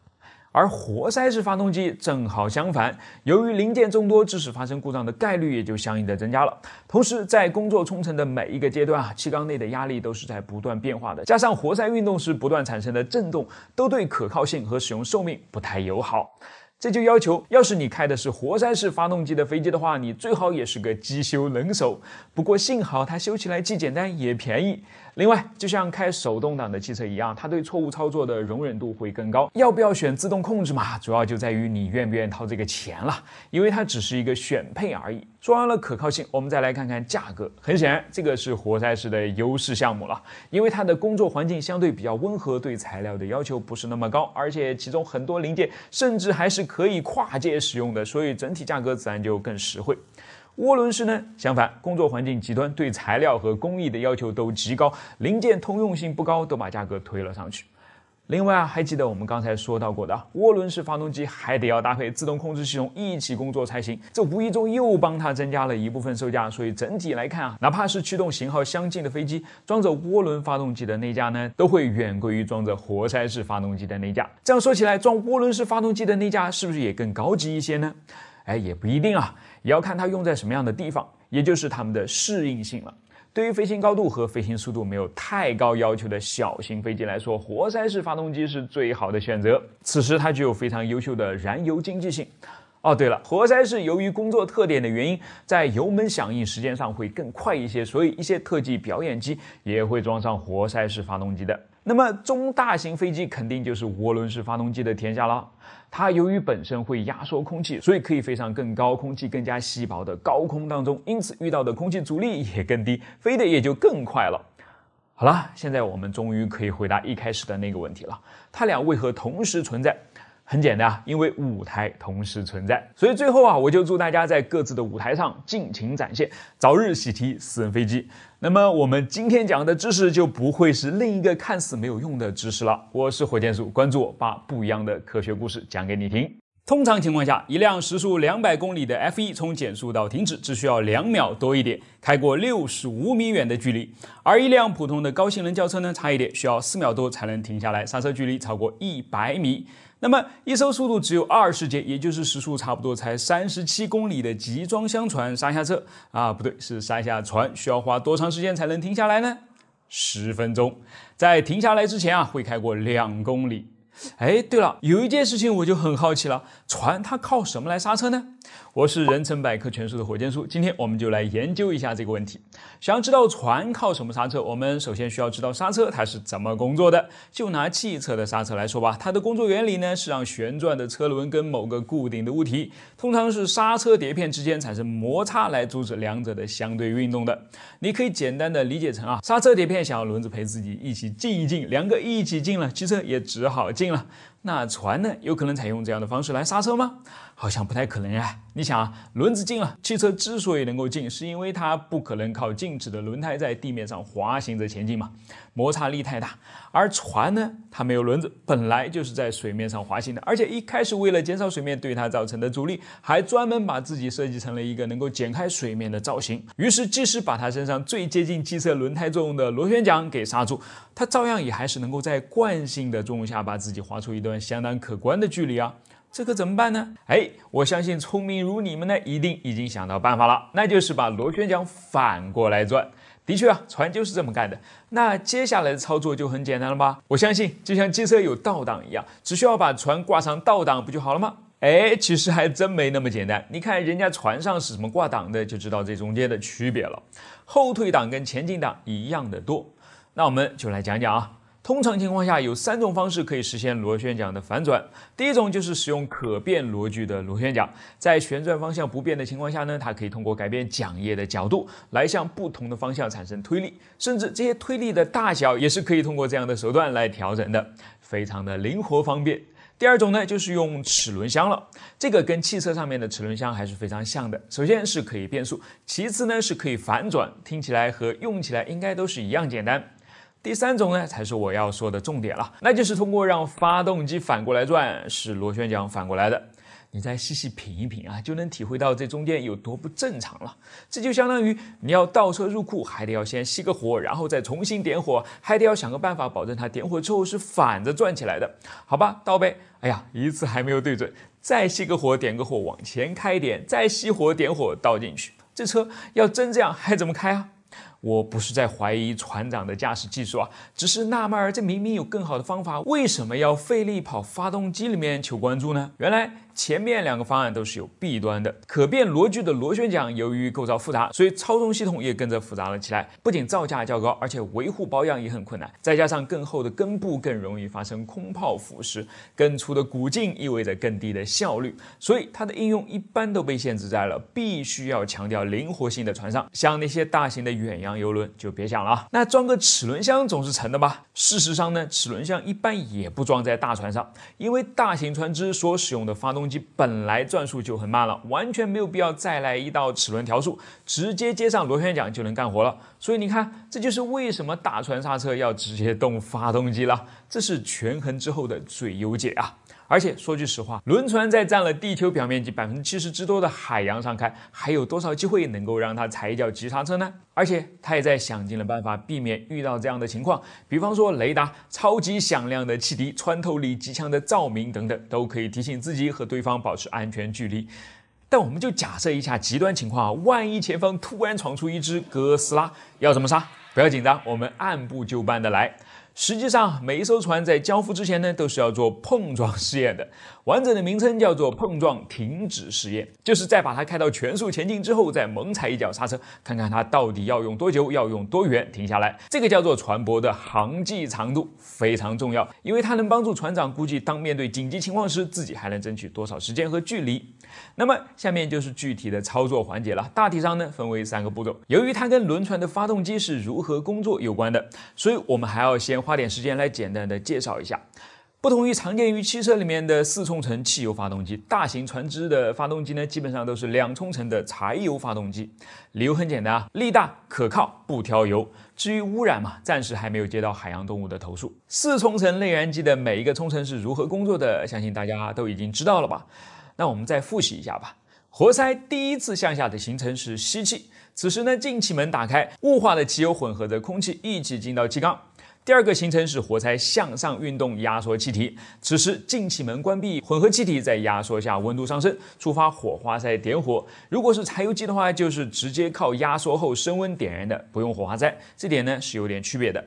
而活塞式发动机正好相反，由于零件众多，致使发生故障的概率也就相应的增加了。同时，在工作冲程的每一个阶段啊，气缸内的压力都是在不断变化的，加上活塞运动时不断产生的震动，都对可靠性和使用寿命不太友好。 这就要求，要是你开的是活塞式发动机的飞机的话，你最好也是个机修能手。不过幸好它修起来既简单也便宜。另外，就像开手动挡的汽车一样，它对错误操作的容忍度会更高。要不要选自动控制嘛，主要就在于你愿不愿意掏这个钱了，因为它只是一个选配而已。说完了可靠性，我们再来看看价格。很显然，这个是活塞式的优势项目了，因为它的工作环境相对比较温和，对材料的要求不是那么高，而且其中很多零件甚至还是 可以跨界使用的，所以整体价格自然就更实惠。涡轮式呢，相反，工作环境极端，对材料和工艺的要求都极高，零件通用性不高，都把价格推了上去。另外啊，还记得我们刚才说到过的，涡轮式发动机还得要搭配自动控制系统一起工作才行，这无意中又帮它增加了一部分售价。所以整体来看啊，哪怕是驱动型号相近的飞机，装着涡轮发动机的那架呢，都会远贵于装着活塞式发动机的那架。这样说起来，装涡轮式发动机的那架是不是也更高级一些呢？哎，也不一定啊，也要看它用在什么样的地方，也就是它们的适应性了。 对于飞行高度和飞行速度没有太高要求的小型飞机来说，活塞式发动机是最好的选择。此时它具有非常优秀的燃油经济性。哦，对了，活塞式由于工作特点的原因，在油门响应时间上会更快一些，所以一些特技表演机也会装上活塞式发动机的。 那么中大型飞机肯定就是涡轮式发动机的天下了。它由于本身会压缩空气，所以可以飞上更高、空气更加稀薄的高空当中，因此遇到的空气阻力也更低，飞得也就更快了。好了，现在我们终于可以回答一开始的那个问题了：它俩为何同时存在？ 很简单啊，因为舞台同时存在，所以最后啊，我就祝大家在各自的舞台上尽情展现，早日喜提私人飞机。那么我们今天讲的知识就不会是另一个看似没有用的知识了。我是火箭叔，关注我，把不一样的科学故事讲给你听。 通常情况下，一辆时速两百公里的 F 一 从减速到停止只需要两秒多一点，开过六十五米远的距离；而一辆普通的高性能轿车呢，差一点需要四秒多才能停下来，刹车距离超过一百米。那么，一艘速度只有二十节，也就是时速差不多才三十七公里的集装箱船刹下车啊，不对，是刹下船，需要花多长时间才能停下来呢？十分钟，在停下来之前啊，会开过两公里。 哎，对了，有一件事情我就很好奇了，船它靠什么来刹车呢？我是人称百科全书的火箭叔，今天我们就来研究一下这个问题。想要知道船靠什么刹车，我们首先需要知道刹车它是怎么工作的。就拿汽车的刹车来说吧，它的工作原理呢是让旋转的车轮跟某个固定的物体，通常是刹车碟片之间产生摩擦来阻止两者的相对运动的。你可以简单的理解成啊，刹车碟片想要轮子陪自己一起进一进，两个一起进了，汽车也只好进。 了，那船呢？有可能采用这样的方式来刹车吗？好像不太可能啊！你想啊，轮子进了，汽车之所以能够进，是因为它不可能靠静止的轮胎在地面上滑行着前进嘛，摩擦力太大。而船呢，它没有轮子，本来就是在水面上滑行的，而且一开始为了减少水面对它造成的阻力，还专门把自己设计成了一个能够剪开水面的造型。于是，即使把它身上最接近汽车轮胎作用的螺旋桨给刹住，它照样也还是能够在惯性的作用下把自己 自己划出一段相当可观的距离啊，这可怎么办呢？哎，我相信聪明如你们呢，一定已经想到办法了，那就是把螺旋桨反过来转。的确啊，船就是这么干的。那接下来的操作就很简单了吧？我相信，就像汽车有倒档一样，只需要把船挂上倒档不就好了吗？ 哎，其实还真没那么简单。你看人家船上是什么挂档的，就知道这中间的区别了。后退档跟前进档一样的多。那我们就来讲讲啊。 通常情况下，有三种方式可以实现螺旋桨的反转。第一种就是使用可变螺距的螺旋桨，在旋转方向不变的情况下呢，它可以通过改变桨叶的角度来向不同的方向产生推力，甚至这些推力的大小也是可以通过这样的手段来调整的，非常的灵活方便。 第二种呢，就是用齿轮箱了。这个跟汽车上面的齿轮箱还是非常像的。首先是可以变速，其次呢是可以反转，听起来和用起来应该都是一样简单。第三种呢，才是我要说的重点了，那就是通过让发动机反过来转，使螺旋桨反过来的。你再细细品一品啊，就能体会到这中间有多不正常了。这就相当于你要倒车入库，还得要先熄个火，然后再重新点火，还得要想个办法保证它点火之后是反着转起来的，好吧？倒杯。 哎呀，一次还没有对准，再熄个火，点个火，往前开一点，再熄火，点火，倒进去。这车要真这样，还怎么开啊？我不是在怀疑船长的驾驶技术啊，只是纳闷儿，这明明有更好的方法，为什么要费力跑发动机里面求关注呢？原来前面两个方案都是有弊端的。可变螺距的螺旋桨由于构造复杂，所以操纵系统也跟着复杂了起来，不仅造价较高，而且维护保养也很困难。再加上更厚的根部更容易发生空泡腐蚀，更粗的骨茎意味着更低的效率，所以它的应用一般都被限制在了必须要强调灵活性的船上，像那些大型的远洋。洋游轮就别想了。那装个齿轮箱总是沉的吧？事实上呢，齿轮箱一般也不装在大船上，因为大型船只所使用的发动机本来转速就很慢了，完全没有必要再来一道齿轮调速，直接接上螺旋桨就能干活了。所以你看，这就是为什么大船刹车要直接动发动机了，这是权衡之后的最优解啊！ 而且说句实话，轮船在占了地球表面积百分之七十之多的海洋上开，还有多少机会能够让它踩一脚急刹车呢？而且它也在想尽了办法避免遇到这样的情况，比方说雷达、超级响亮的汽笛、穿透力极强的照明等等，都可以提醒自己和对方保持安全距离。 但我们就假设一下极端情况啊，万一前方突然闯出一只哥斯拉，要怎么杀？不要紧张，我们按部就班的来。实际上，每一艘船在交付之前呢，都是要做碰撞试验的，完整的名称叫做碰撞停止试验，就是在把它开到全速前进之后，再猛踩一脚刹车，看看它到底要用多久，要用多远停下来。这个叫做船舶的航迹长度，非常重要，因为它能帮助船长估计当面对紧急情况时，自己还能争取多少时间和距离。 那么下面就是具体的操作环节了。大体上呢分为三个步骤。由于它跟轮船的发动机是如何工作有关的，所以我们还要先花点时间来简单的介绍一下。不同于常见于汽车里面的四冲程汽油发动机，大型船只的发动机呢基本上都是两冲程的柴油发动机。理由很简单啊，力大可靠，不挑油。 至于污染嘛，暂时还没有接到海洋动物的投诉。四冲程内燃机的每一个冲程是如何工作的，相信大家都已经知道了吧？ 那我们再复习一下吧。活塞第一次向下的行程是吸气，此时呢，进气门打开，雾化的汽油混合着空气一起进到气缸。第二个行程是活塞向上运动，压缩气体，此时进气门关闭，混合气体在压缩下温度上升，触发火花塞点火。如果是柴油机的话，就是直接靠压缩后升温点燃的，不用火花塞，这点呢是有点区别的。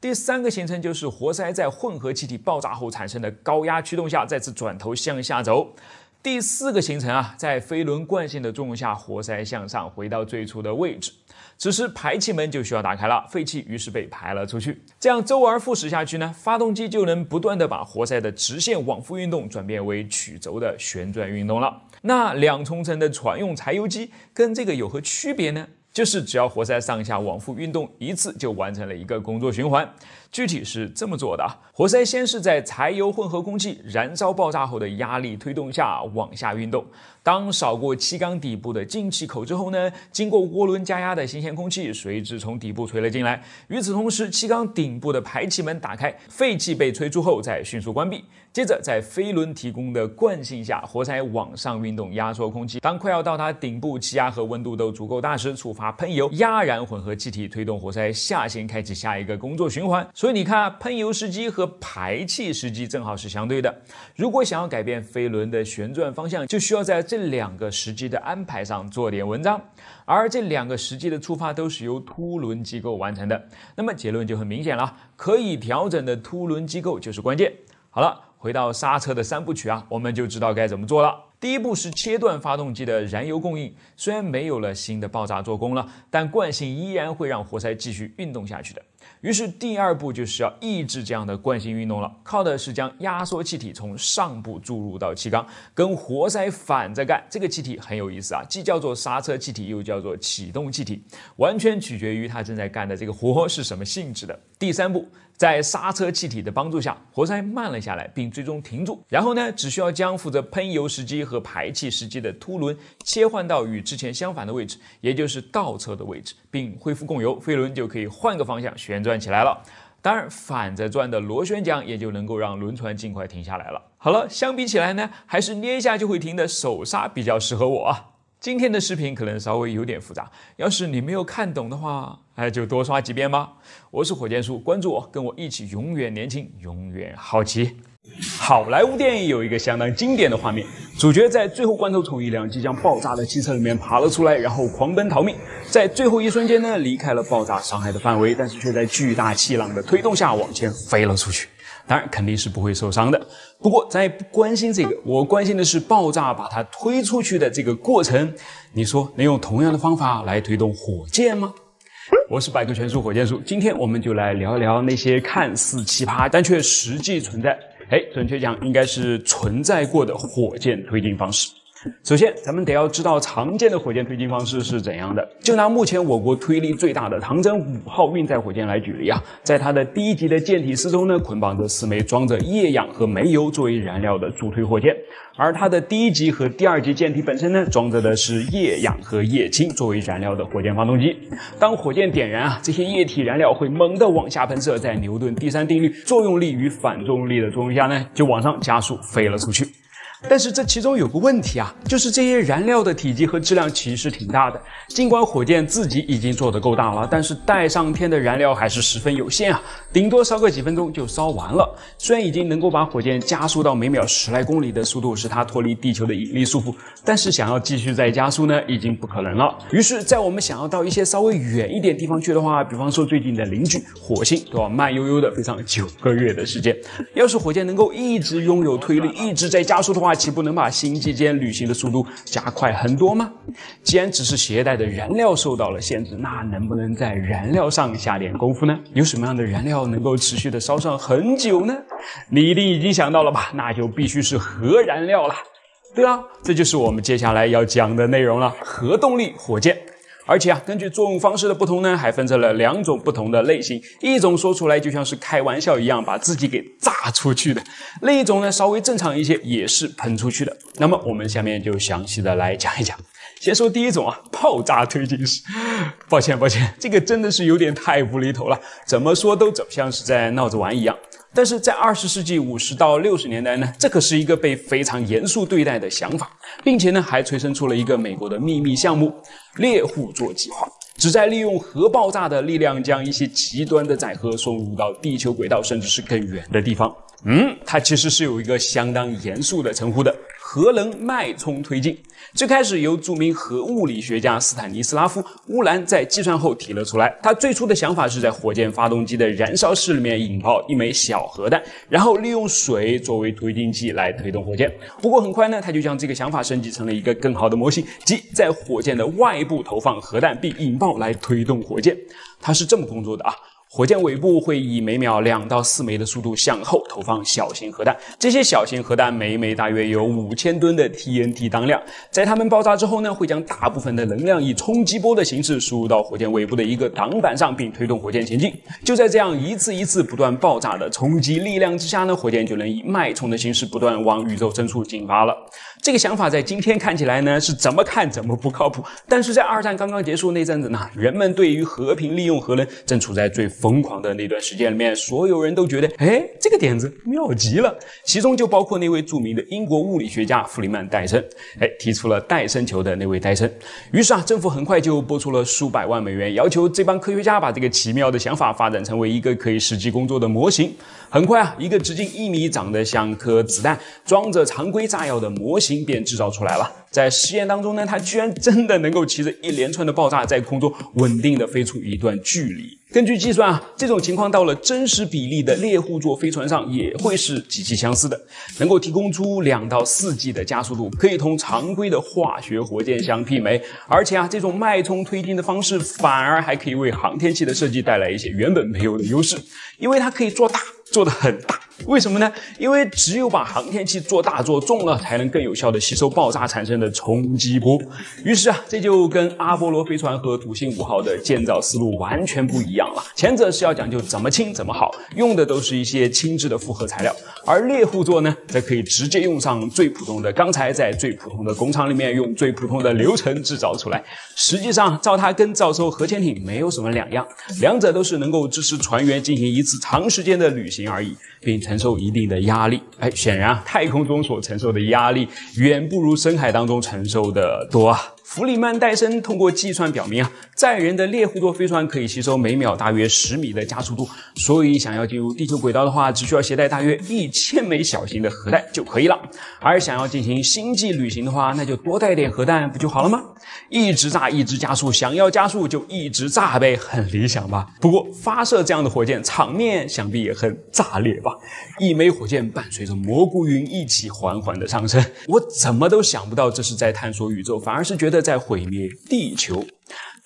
第三个行程就是活塞在混合气体爆炸后产生的高压驱动下，再次转头向下走。第四个行程啊，在飞轮惯性的作用下，活塞向上回到最初的位置。此时排气门就需要打开了，废气于是被排了出去。这样周而复始下去呢，发动机就能不断的把活塞的直线往复运动转变为曲轴的旋转运动了。那两冲程的船用柴油机跟这个有何区别呢？ 就是只要活塞上下往复运动一次，就完成了一个工作循环。具体是这么做的啊：活塞先是在柴油混合空气燃烧爆炸后的压力推动下往下运动，当扫过气缸底部的进气口之后呢，经过涡轮加压的新鲜空气随之从底部吹了进来。与此同时，气缸顶部的排气门打开，废气被吹出后再迅速关闭。接着，在飞轮提供的惯性下，活塞往上运动压缩空气。当快要到它顶部气压和温度都足够大时，触发 喷油压燃混合气体，推动活塞下行，开启下一个工作循环。所以你看啊，喷油时机和排气时机正好是相对的。如果想要改变飞轮的旋转方向，就需要在这两个时机的安排上做点文章。而这两个时机的触发都是由凸轮机构完成的。那么结论就很明显了，可以调整的凸轮机构就是关键。好了，回到刹车的三部曲啊，我们就知道该怎么做了。 第一步是切断发动机的燃油供应，虽然没有了新的爆炸做功了，但惯性依然会让活塞继续运动下去的。于是第二步就是要抑制这样的惯性运动了，靠的是将压缩气体从上部注入到气缸，跟活塞反着干。这个气体很有意思啊，既叫做刹车气体，又叫做启动气体，完全取决于它正在干的这个活是什么性质的。第三步，在刹车气体的帮助下，活塞慢了下来，并最终停住。然后呢，只需要将负责喷油时机 和排气时机的凸轮切换到与之前相反的位置，也就是倒车的位置，并恢复供油，飞轮就可以换个方向旋转起来了。当然，反着转的螺旋桨也就能够让轮船尽快停下来了。好了，相比起来呢，还是捏一下就会停的手刹比较适合我啊。今天的视频可能稍微有点复杂，要是你没有看懂的话，哎，就多刷几遍吧。我是火箭叔，关注我，跟我一起永远年轻，永远好奇。 好莱坞电影有一个相当经典的画面，主角在最后关头从一辆即将爆炸的汽车里面爬了出来，然后狂奔逃命，在最后一瞬间呢离开了爆炸伤害的范围，但是却在巨大气浪的推动下往前飞了出去。当然肯定是不会受伤的，不过咱也不关心这个，我关心的是爆炸把它推出去的这个过程。你说能用同样的方法来推动火箭吗？ 我是百科全书火箭叔，今天我们就来聊一聊那些看似奇葩但却实际存在，哎，准确讲应该是存在过的火箭推进方式。首先，咱们得要知道常见的火箭推进方式是怎样的。就拿目前我国推力最大的长征五号运载火箭来举例啊，在它的第一级的舰体四周呢，捆绑着四枚装着液氧和煤油作为燃料的助推火箭，而它的第一级和第二级舰体本身呢，装着的是液氧和液氢作为燃料的火箭发动机。当火箭点燃啊，这些液体燃料会猛地往下喷射，在牛顿第三定律作用力与反作用力的作用下呢，就往上加速飞了出去。 但是这其中有个问题啊，就是这些燃料的体积和质量其实挺大的。尽管火箭自己已经做得够大了，但是带上天的燃料还是十分有限啊，顶多烧个几分钟就烧完了。虽然已经能够把火箭加速到每秒十来公里的速度，使它脱离地球的引力束缚，但是想要继续再加速呢，已经不可能了。于是，在我们想要到一些稍微远一点地方去的话，比方说最近的邻居火星，都要慢悠悠的飞上九个月的时间。要是火箭能够一直拥有推力，一直在加速的话， 岂不能把星际间旅行的速度加快很多吗？既然只是携带的燃料受到了限制，那能不能在燃料上下点功夫呢？有什么样的燃料能够持续的烧上很久呢？你一定已经想到了吧？那就必须是核燃料啦。对啊，这就是我们接下来要讲的内容了——核动力火箭。 而且啊，根据作用方式的不同呢，还分成了两种不同的类型。一种说出来就像是开玩笑一样，把自己给炸出去的；另一种呢，稍微正常一些，也是喷出去的。那么我们下面就详细的来讲一讲。先说第一种啊，爆炸推进式。抱歉，抱歉，这个真的是有点太无厘头了，怎么说都怎么像是在闹着玩一样。 但是在二十世纪五十到六十年代呢，这可是一个被非常严肃对待的想法，并且呢，还催生出了一个美国的秘密项目——猎户座计划，旨在利用核爆炸的力量，将一些极端的载荷送入到地球轨道，甚至是更远的地方。嗯，它其实是有一个相当严肃的称呼的。 核能脉冲推进最开始由著名核物理学家斯坦尼斯拉夫·乌兰在计算后提了出来。他最初的想法是在火箭发动机的燃烧室里面引爆一枚小核弹，然后利用水作为推进器来推动火箭。不过很快呢，他就将这个想法升级成了一个更好的模型，即在火箭的外部投放核弹并引爆来推动火箭。他是这么工作的啊。 火箭尾部会以每秒两到四枚的速度向后投放小型核弹，这些小型核弹每枚大约有五千吨的 T N T 当量，在它们爆炸之后呢，会将大部分的能量以冲击波的形式输入到火箭尾部的一个挡板上，并推动火箭前进。就在这样一次一次不断爆炸的冲击力量之下呢，火箭就能以脉冲的形式不断往宇宙深处进发了。这个想法在今天看起来呢，是怎么看怎么不靠谱，但是在二战刚刚结束那阵子呢，人们对于和平利用核能正处在最 疯狂的那段时间里面，所有人都觉得，哎，这个点子妙极了。其中就包括那位著名的英国物理学家弗里曼·戴森，哎，提出了戴森球的那位戴森。于是啊，政府很快就拨出了数百万美元，要求这帮科学家把这个奇妙的想法发展成为一个可以实际工作的模型。很快啊，一个直径一米、长得像颗子弹、装着常规炸药的模型便制造出来了。 在实验当中呢，它居然真的能够骑着一连串的爆炸在空中稳定的飞出一段距离。根据计算啊，这种情况到了真实比例的猎户座飞船上也会是极其相似的，能够提供出两到四 G 的加速度，可以同常规的化学火箭相媲美。而且啊，这种脉冲推进的方式反而还可以为航天器的设计带来一些原本没有的优势，因为它可以做大，做得很大。 为什么呢？因为只有把航天器做大做重了，才能更有效地吸收爆炸产生的冲击波。于是啊，这就跟阿波罗飞船和土星五号的建造思路完全不一样了。前者是要讲究怎么轻怎么好，用的都是一些轻质的复合材料；而猎户座呢，则可以直接用上最普通的钢材，在最普通的工厂里面用最普通的流程制造出来。实际上，造它跟造艘核潜艇没有什么两样，两者都是能够支持船员进行一次长时间的旅行而已，并 承受一定的压力，哎，显然啊，太空中所承受的压力远不如深海当中承受的多啊。弗里曼·戴森通过计算表明啊，载人的猎户座飞船可以吸收每秒大约十米的加速度，所以想要进入地球轨道的话，只需要携带大约一千枚小型的核弹就可以了。而想要进行星际旅行的话，那就多带点核弹不就好了吗？一直炸，一直加速，想要加速就一直炸呗，很理想吧？不过发射这样的火箭，场面想必也很炸裂吧？ 一枚火箭伴随着蘑菇云一起缓缓的上升，我怎么都想不到这是在探索宇宙，反而是觉得在毁灭地球。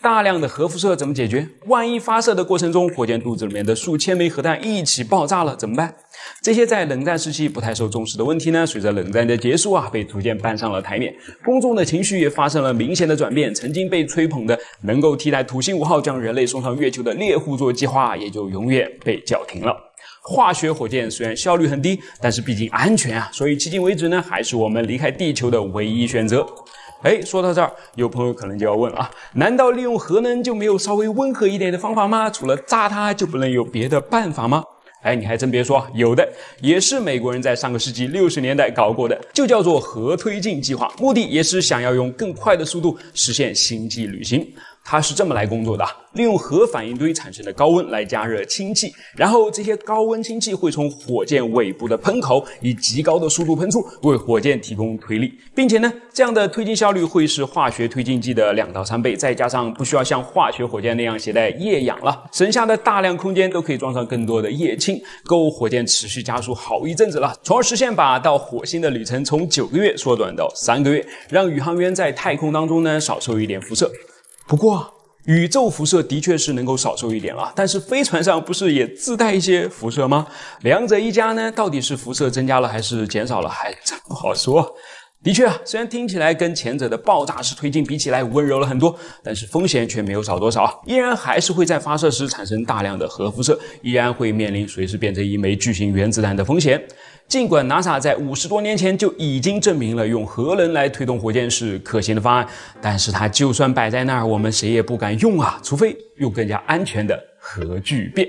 大量的核辐射怎么解决？万一发射的过程中，火箭肚子里面的数千枚核弹一起爆炸了，怎么办？这些在冷战时期不太受重视的问题呢，随着冷战的结束啊，被逐渐搬上了台面，公众的情绪也发生了明显的转变。曾经被吹捧的能够替代土星五号将人类送上月球的猎户座计划，也就永远被叫停了。 化学火箭虽然效率很低，但是毕竟安全啊，所以迄今为止呢，还是我们离开地球的唯一选择。哎，说到这儿，有朋友可能就要问啊，难道利用核能就没有稍微温和一点的方法吗？除了炸它，就不能有别的办法吗？ 哎，你还真别说，有的也是美国人在上个世纪六十年代搞过的，就叫做核推进计划，目的也是想要用更快的速度实现星际旅行。它是这么来工作的啊，利用核反应堆产生的高温来加热氢气，然后这些高温氢气会从火箭尾部的喷口以极高的速度喷出，为火箭提供推力，并且呢，这样的推进效率会是化学推进剂的两到三倍，再加上不需要像化学火箭那样携带液氧了，省下的大量空间都可以装上更多的液氢。 够火箭持续加速好一阵子了，从而实现把到火星的旅程从九个月缩短到三个月，让宇航员在太空当中呢少受一点辐射。不过， 宇宙辐射的确是能够少受一点了，但是飞船上不是也自带一些辐射吗？两者一加呢，到底是辐射增加了还是减少了，还真不好说。 的确啊，虽然听起来跟前者的爆炸式推进比起来温柔了很多，但是风险却没有少多少，依然还是会在发射时产生大量的核辐射，依然会面临随时变成一枚巨型原子弹的风险。尽管 NASA 在五十多年前就已经证明了用核能来推动火箭是可行的方案，但是它就算摆在那儿，我们谁也不敢用啊，除非用更加安全的核聚变。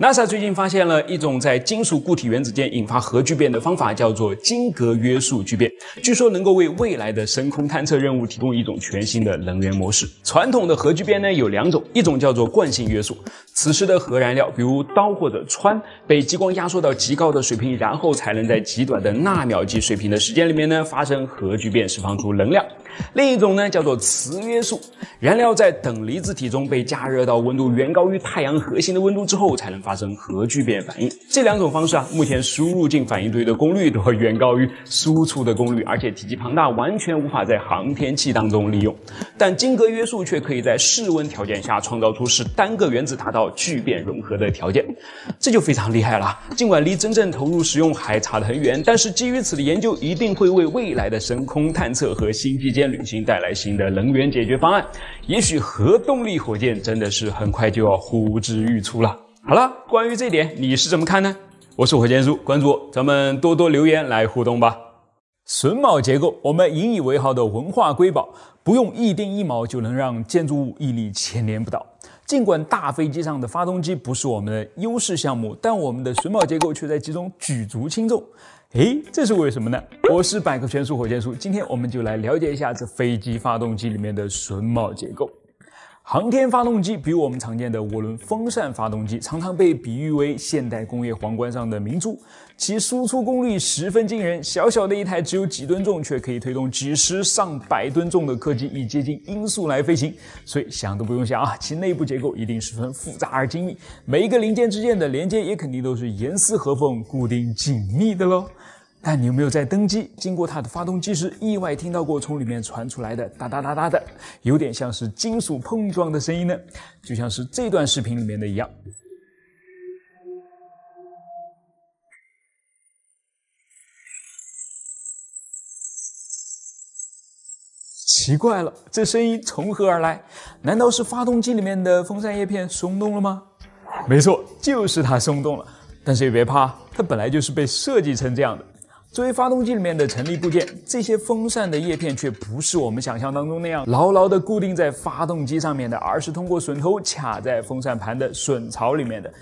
NASA 最近发现了一种在金属固体原子间引发核聚变的方法，叫做晶格约束聚变。据说能够为未来的深空探测任务提供一种全新的能源模式。传统的核聚变呢有两种，一种叫做惯性约束，此时的核燃料，比如氘或者氚，被激光压缩到极高的水平，然后才能在极短的纳秒级水平的时间里面呢发生核聚变，释放出能量。另一种呢叫做磁约束，燃料在等离子体中被加热到温度远高于太阳核心的温度之后， 才能发生核聚变反应。这两种方式啊，目前输入进反应堆的功率都远高于输出的功率，而且体积庞大，完全无法在航天器当中利用。但晶格约束却可以在室温条件下创造出使单个原子达到聚变融合的条件，这就非常厉害了。尽管离真正投入使用还差得很远，但是基于此的研究一定会为未来的深空探测和星际间旅行带来新的能源解决方案。也许核动力火箭真的是很快就要呼之欲出了。 好了，关于这点你是怎么看呢？我是火箭叔，关注我，咱们多多留言来互动吧。榫卯结构，我们引以为豪的文化瑰宝，不用一丁一毛就能让建筑物屹立千年不倒。尽管大飞机上的发动机不是我们的优势项目，但我们的榫卯结构却在其中举足轻重。诶，这是为什么呢？我是百科全书火箭叔，今天我们就来了解一下这飞机发动机里面的榫卯结构。 航天发动机比我们常见的涡轮风扇发动机常常被比喻为现代工业皇冠上的明珠，其输出功率十分惊人，小小的一台只有几吨重，却可以推动几十上百吨重的客机以接近音速来飞行。所以想都不用想啊，其内部结构一定十分复杂而精密，每一个零件之间的连接也肯定都是严丝合缝、固定紧密的喽。 但你有没有在登机经过它的发动机时，意外听到过从里面传出来的哒哒哒哒的，有点像是金属碰撞的声音呢？就像是这段视频里面的一样。奇怪了，这声音从何而来？难道是发动机里面的风扇叶片松动了吗？没错，就是它松动了。但是也别怕，它本来就是被设计成这样的。 作为发动机里面的成立部件，这些风扇的叶片却不是我们想象当中那样牢牢地固定在发动机上面的，而是通过榫头卡在风扇盘的榫槽里面的。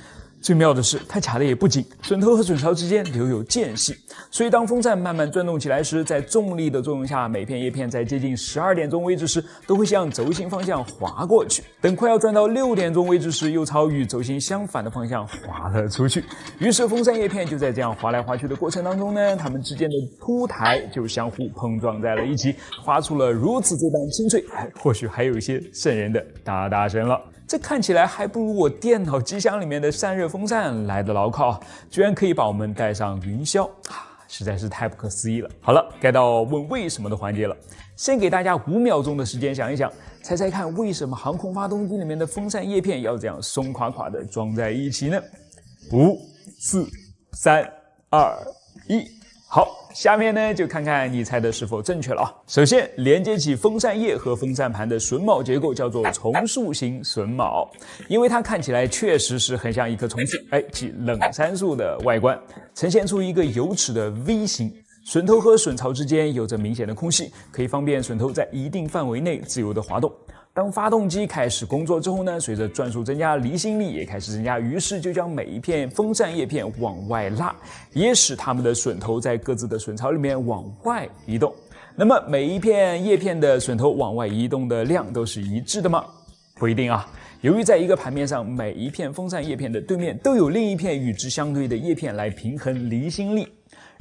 最妙的是，它卡得也不紧，榫头和榫槽之间留有间隙，所以当风扇慢慢转动起来时，在重力的作用下，每片叶片在接近十二点钟位置时，都会向轴心方向滑过去。等快要转到六点钟位置时，又朝与轴心相反的方向滑了出去。于是，风扇叶片就在这样滑来滑去的过程当中呢，它们之间的凸台就相互碰撞在了一起，发出了如此这般清脆，或许还有一些渗人的哒哒声了。 这看起来还不如我电脑机箱里面的散热风扇来得牢靠，居然可以把我们带上云霄啊！实在是太不可思议了。好了，该到问为什么的环节了。先给大家五秒钟的时间想一想，猜猜看为什么航空发动机里面的风扇叶片要这样松垮垮的装在一起呢？五、四、三、二、一。 好，下面呢就看看你猜的是否正确了啊！首先，连接起风扇叶和风扇盘的榫卯结构叫做重塑型榫卯，因为它看起来确实是很像一棵重树，哎，其冷杉树的外观，呈现出一个有齿的 V 型。 榫头和榫槽之间有着明显的空隙，可以方便榫头在一定范围内自由的滑动。当发动机开始工作之后呢，随着转速增加，离心力也开始增加，于是就将每一片风扇叶片往外拉，也使它们的榫头在各自的榫槽里面往外移动。那么每一片叶片的榫头往外移动的量都是一致的吗？不一定啊。 由于在一个盘面上，每一片风扇叶片的对面都有另一片与之相对的叶片来平衡离心力。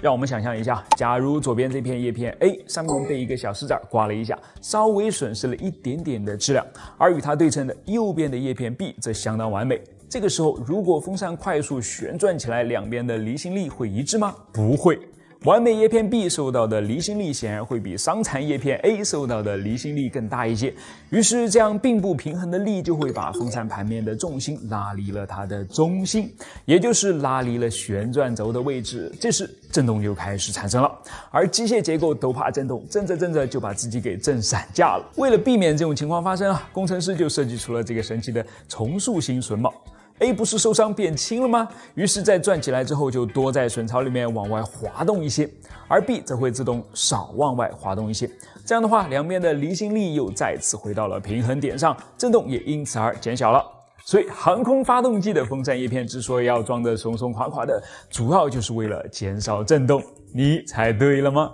让我们想象一下，假如左边这片叶片 A 上面被一个小石子刮了一下，稍微损失了一点点的质量，而与它对称的右边的叶片 B 则相当完美。这个时候，如果风扇快速旋转起来，两边的离心力会一致吗？不会。 完美叶片 B 受到的离心力显然会比伤残叶片 A 受到的离心力更大一些，于是这样并不平衡的力就会把风扇盘面的重心拉离了它的中心，也就是拉离了旋转轴的位置。这时震动就开始产生了，而机械结构都怕震动，震着震着就把自己给震散架了。为了避免这种情况发生啊，工程师就设计出了这个神奇的重塑型榫卯。 A 不是受伤变轻了吗？于是，在转起来之后，就多在榫槽里面往外滑动一些，而 B 则会自动少往外滑动一些。这样的话，两边的离心力又再次回到了平衡点上，震动也因此而减小了。 所以，航空发动机的风扇叶片之所以要装得松松垮垮的，主要就是为了减少震动。你猜对了吗？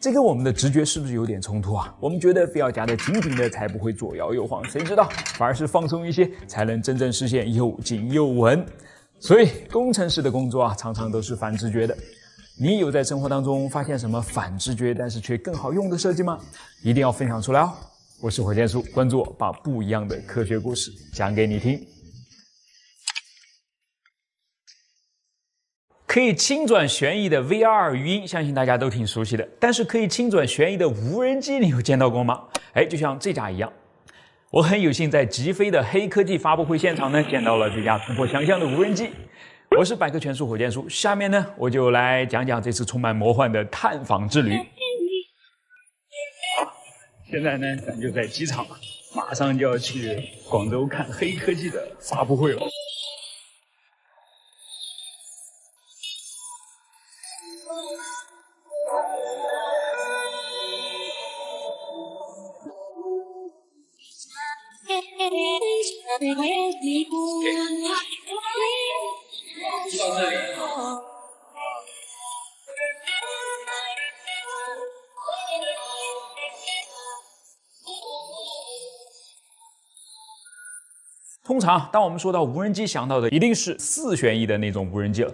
这跟我们的直觉是不是有点冲突啊？我们觉得非要夹得紧紧的才不会左摇右晃，谁知道反而是放松一些才能真正实现又紧又稳。所以工程师的工作啊，常常都是反直觉的。你有在生活当中发现什么反直觉但是却更好用的设计吗？一定要分享出来哦！我是火箭叔，关注我，把不一样的科学故事讲给你听。 可以轻转旋翼的 V R 语音，相信大家都挺熟悉的。但是可以轻转旋翼的无人机，你有见到过吗？哎，就像这架一样。我很有幸在极飞的黑科技发布会现场呢，见到了这架突破想象的无人机。我是百科全书火箭叔，下面呢我就来讲讲这次充满魔幻的探访之旅。现在呢，咱就在机场，马上就要去广州看黑科技的发布会了。 通常，当我们说到无人机，想到的一定是四旋翼的那种无人机了。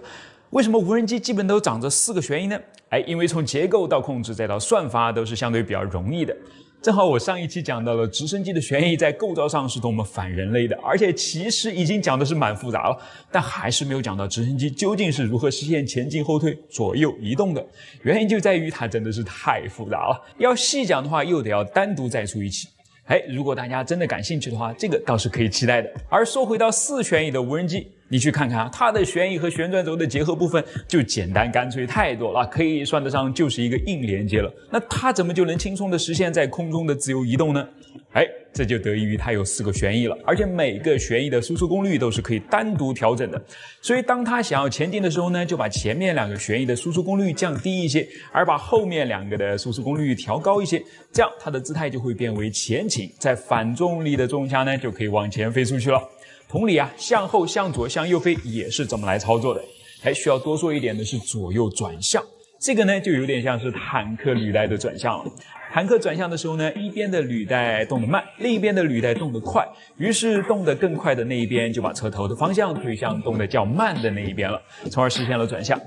为什么无人机基本都长着四个旋翼呢？哎，因为从结构到控制再到算法都是相对比较容易的。 正好我上一期讲到了直升机的旋翼在构造上是多么反人类的，而且其实已经讲的是蛮复杂了，但还是没有讲到直升机究竟是如何实现前进、后退、左右移动的。原因就在于它真的是太复杂了，要细讲的话又得要单独再出一期。哎，如果大家真的感兴趣的话，这个倒是可以期待的。而说回到四旋翼的无人机。 你去看看啊，它的旋翼和旋转轴的结合部分就简单干脆太多了，可以算得上就是一个硬连接了。那它怎么就能轻松地实现在空中的自由移动呢？哎，这就得益于它有四个旋翼了，而且每个旋翼的输出功率都是可以单独调整的。所以当它想要前进的时候呢，就把前面两个旋翼的输出功率降低一些，而把后面两个的输出功率调高一些，这样它的姿态就会变为前倾，在反重力的作用下呢，就可以往前飞出去了。 同理啊，向后、向左、向右飞也是这么来操作的。还需要多说一点的是左右转向，这个呢就有点像是坦克履带的转向了。坦克转向的时候呢，一边的履带动得慢，另一边的履带动得快，于是动得更快的那一边就把车头的方向推向动得较慢的那一边了，从而实现了转向。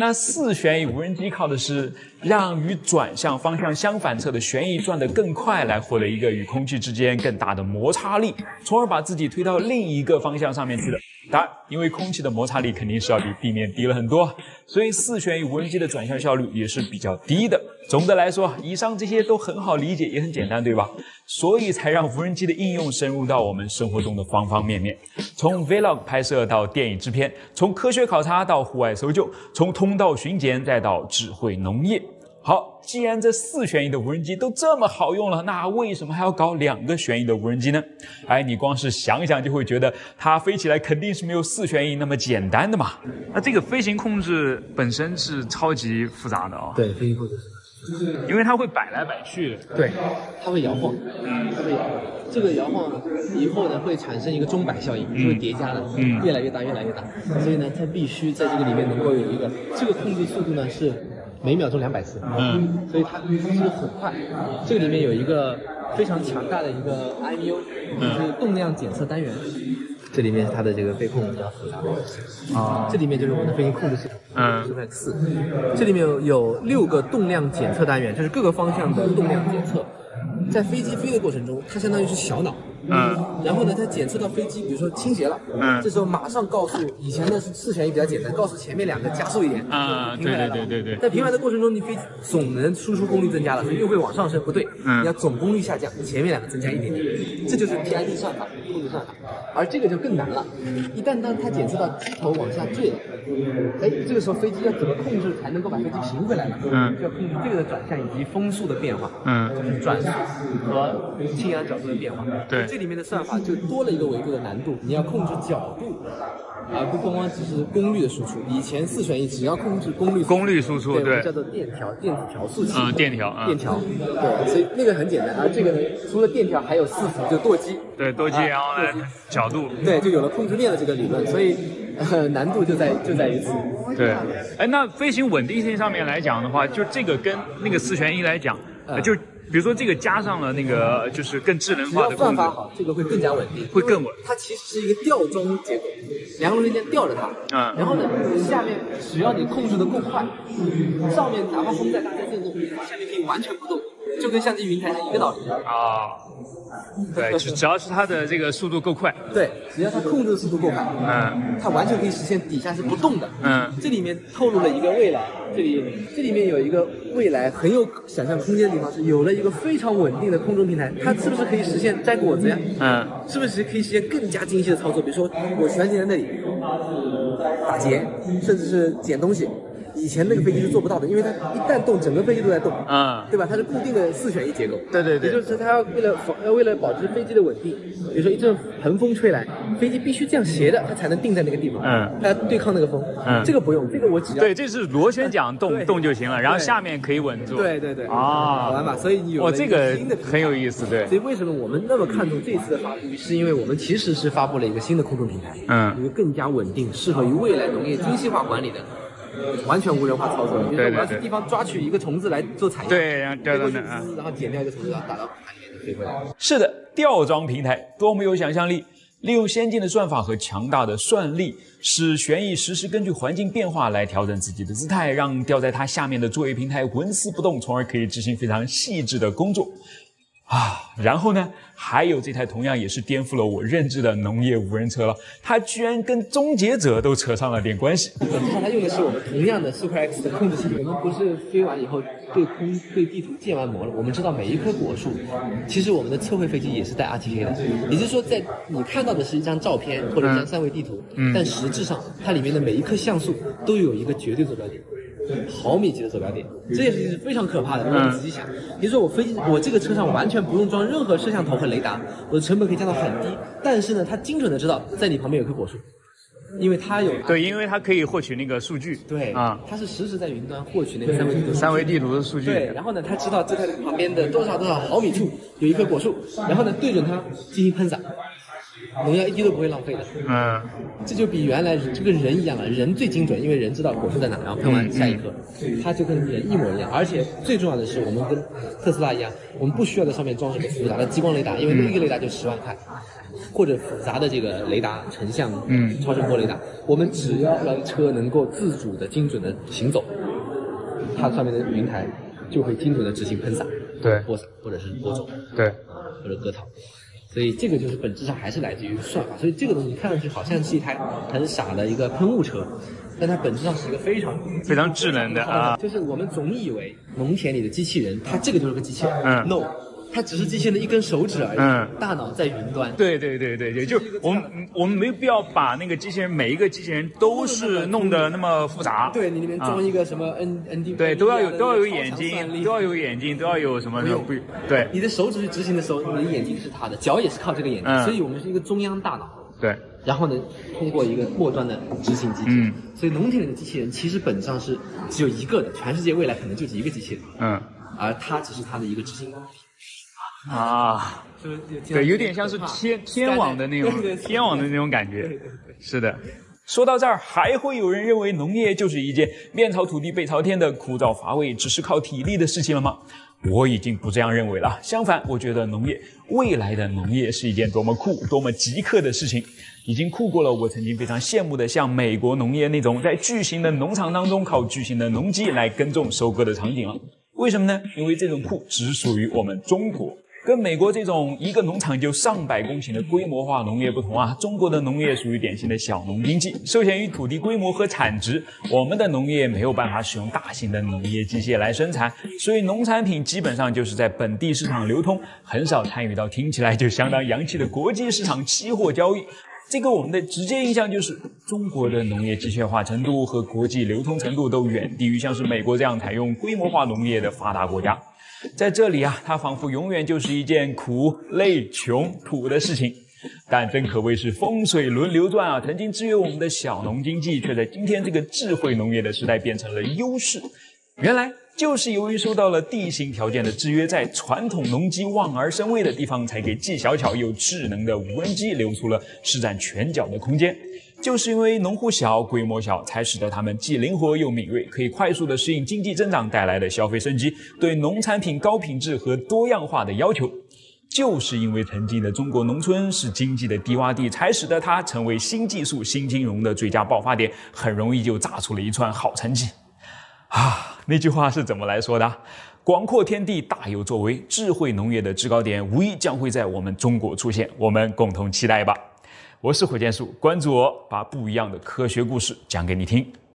那四旋翼无人机靠的是让与转向方向相反侧的旋翼转得更快，来获得一个与空气之间更大的摩擦力，从而把自己推到另一个方向上面去的。当然，因为空气的摩擦力肯定是要比地面低了很多，所以四旋翼无人机的转向效率也是比较低的。总的来说，以上这些都很好理解，也很简单，对吧？所以才让无人机的应用深入到我们生活中的方方面面，从 vlog 拍摄到电影制片，从科学考察到户外搜救，从通。 通道巡检，再到智慧农业。好，既然这四旋翼的无人机都这么好用了，那为什么还要搞两个旋翼的无人机呢？哎，你光是想想就会觉得它飞起来肯定是没有四旋翼那么简单的嘛。那这个飞行控制本身是超级复杂的啊、哦。对，飞行控制，因为它会摆来摆去，对，它会摇晃，它会摇晃。这个摇晃以后呢，会产生一个钟摆效应，会叠加的，嗯，越来越大，越来越大。所以呢，它必须在这个里面能够有一个，这个控制速度呢是每秒钟两百次，嗯，所以它它是很快。这个里面有一个非常强大的一个 I M U， 就是动量检测单元。这里面它的这个被控比较复杂啊，这里面就是我们的飞行控制系统，嗯，是在四，这里面有有六个动量检测单元，就是各个方向的动量检测。 在飞机飞的过程中，它相当于是小脑，嗯，然后呢，它检测到飞机，比如说倾斜了，嗯，这时候马上告诉以前的四旋翼比较简单，告诉前面两个加速一点，啊，对对对对对。在平缓的过程中，你飞机总能输出功率增加了，又会往上升，不对，嗯，你要总功率下降，前面两个增加一点点，这就是 P I D 算法控制算法，而这个就更难了，一旦当它检测到机头往下坠了，哎，这个时候飞机要怎么控制才能够把飞机平回来呢？嗯，就要控制这个的转向以及风速的变化，嗯，就是转速。 和倾仰角度的变化，对，这里面的算法就多了一个维度的难度。你要控制角度，而不光光只是功率的输出。以前四旋翼只要控制功率，功率输出，对，对我们叫做电调、电子调速器。嗯，电调，嗯、电调，对，所以那个很简单。而这个呢，除了电调，还有伺服，就舵机，对，舵机，啊、然后呢，角度，对，就有了控制链的这个理论。所以。 呃，难度就在就在于此。对，哎，那飞行稳定性上面来讲的话，就这个跟那个四旋翼来讲，呃、就比如说这个加上了那个就是更智能化的控制，算法好，这个会更加稳定，会更稳。它其实是一个吊装结构，两个螺旋桨吊着它，嗯，然后呢，下面只要你控制的够快，上面哪怕风再大再震动，下面可以完全不动。 就跟相机云台是一个道理啊，对，只只要是它的这个速度够快，对，只要它控制的速度够快，嗯，它完全可以实现底下是不动的，嗯，这里面透露了一个未来，这里这里面有一个未来很有想象空间的地方是有了一个非常稳定的空中平台，它是不是可以实现摘果子呀？嗯，是不是可以实现更加精细的操作？比如说我悬停在那里打结，甚至是捡东西。 以前那个飞机是做不到的，因为它一旦动，整个飞机都在动，啊、嗯，对吧？它是固定的四旋翼结构，对对对，也就是它要为了防，要为了保持飞机的稳定，比如说一阵横风吹来，飞机必须这样斜的，它才能定在那个地方，嗯，它要对抗那个风，嗯，这个不用，这个我只要对，这是螺旋桨动动就行了，然后下面可以稳住，对对对，啊，好玩吧？所以你有哦，这个很有意思，对，所以为什么我们那么看重这次的发布，是因为我们其实是发布了一个新的空中平台，嗯，一个更加稳定、适合于未来农业精细化管理的。 完全无人化操作，就是我要去地方抓取一个虫子来做采样，对，然后掉到那儿，然后捡掉一个虫子，然后打到盘里面就飞回来。是的，吊装平台多么有想象力！利用先进的算法和强大的算力，使旋翼实时根据环境变化来调整自己的姿态，让吊在它下面的作业平台纹丝不动，从而可以执行非常细致的工作。 啊，然后呢，还有这台同样也是颠覆了我认知的农业无人车了，它居然跟终结者都扯上了点关系。它用的是我们同样的 Super X 的控制系统，我们不是飞完以后对空对地图建完模了，我们知道每一棵果树，其实我们的测绘飞机也是带 R T K 的，也就是说，在你看到的是一张照片或者一张三维地图，嗯、但实质上它里面的每一棵像素都有一个绝对坐标点。 毫米级的坐标点，这件事情是非常可怕的。你仔细想，你说我飞机，我这个车上完全不用装任何摄像头和雷达，我的成本可以降到很低。但是呢，它精准的知道在你旁边有棵果树，因为它有对，因为它可以获取那个数据。对啊，它是实时在云端获取那个三维地图三维地图的数据。对，然后呢，它知道这在旁边的多少多少毫米处有一棵果树，然后呢对准它进行喷洒。农药一滴都不会浪费的。嗯，这就比原来这个人一样了，人最精准，因为人知道果树在哪，然后喷完下一颗，它就跟人一模一样。而且最重要的是，我们跟特斯拉一样，我们不需要在上面装什么复杂的激光雷达，因为那一个雷达就十万块，或者复杂的这个雷达成像、嗯、超声波雷达，我们只要让车能够自主的精准的行走，它上面的云台就会精准的执行喷洒，对，播撒或者是播种，对，或者割草。所以这个就是本质上还是来自于算法，所以这个东西看上去好像是一台很傻的一个喷雾车，但它本质上是一个非常非常智能的啊。就是我们总以为农田里的机器人，它这个就是个机器人、嗯、，no， 它只是机器人的一根手指而已，嗯、大脑在云端。对对对对对，就我们我们没有必要把那个机器人每一个机器人都是弄得那么复杂。对，你里面装一个什么 N N D， 对，都要有都要有眼睛，都要有眼睛，都要有什么那种不？对，你的手指去执行的时候，你的眼睛是它的，脚也是靠这个眼睛，嗯、所以我们是一个中央大脑。对。然后呢，通过一个末端的执行机制，嗯、所以农田里的机器人其实本质上是只有一个的，全世界未来可能就只一个机器人。嗯。而它只是它的一个执行工具。啊，对，有点像是天天网的那种天网的那种感觉，是的。说到这儿，还会有人认为农业就是一件面朝土地背朝天的枯燥乏味、只是靠体力的事情了吗？我已经不这样认为了。相反，我觉得农业，未来的农业是一件多么酷、多么极客的事情，已经酷过了我曾经非常羡慕的像美国农业那种在巨型的农场当中靠巨型的农机来耕种、收割的场景了。为什么呢？因为这种酷只属于我们中国。跟美国这种一个农场就上百公顷的规模化农业不同啊，中国的农业属于典型的小农经济，受限于土地规模和产值，我们的农业没有办法使用大型的农业机械来生产，所以农产品基本上就是在本地市场流通，很少参与到听起来就相当洋气的国际市场期货交易。这个我们的直接印象就是中国的农业机械化程度和国际流通程度都远低于像是美国这样采用规模化农业的发达国家。在这里啊，它仿佛永远就是一件苦、累、穷、土的事情。但真可谓是风水轮流转啊！曾经制约我们的小农经济，却在今天这个智慧农业的时代变成了优势。原来就是由于受到了地形条件的制约，在传统农机望而生畏的地方，才给既小巧又智能的无人机留出了施展拳脚的空间。就是因为农户小、规模小，才使得他们既灵活又敏锐，可以快速的适应经济增长带来的消费升级，对农产品高品质和多样化的要求。就是因为曾经的中国农村是经济的低洼地，才使得它成为新技术、新金融的最佳爆发点，很容易就炸出了一串好成绩。啊，那句话是怎么来说的？广阔天地大有作为，智慧农业的制高点无疑将会在我们中国出现，我们共同期待吧。我是火箭树，关注我，把不一样的科学故事讲给你听。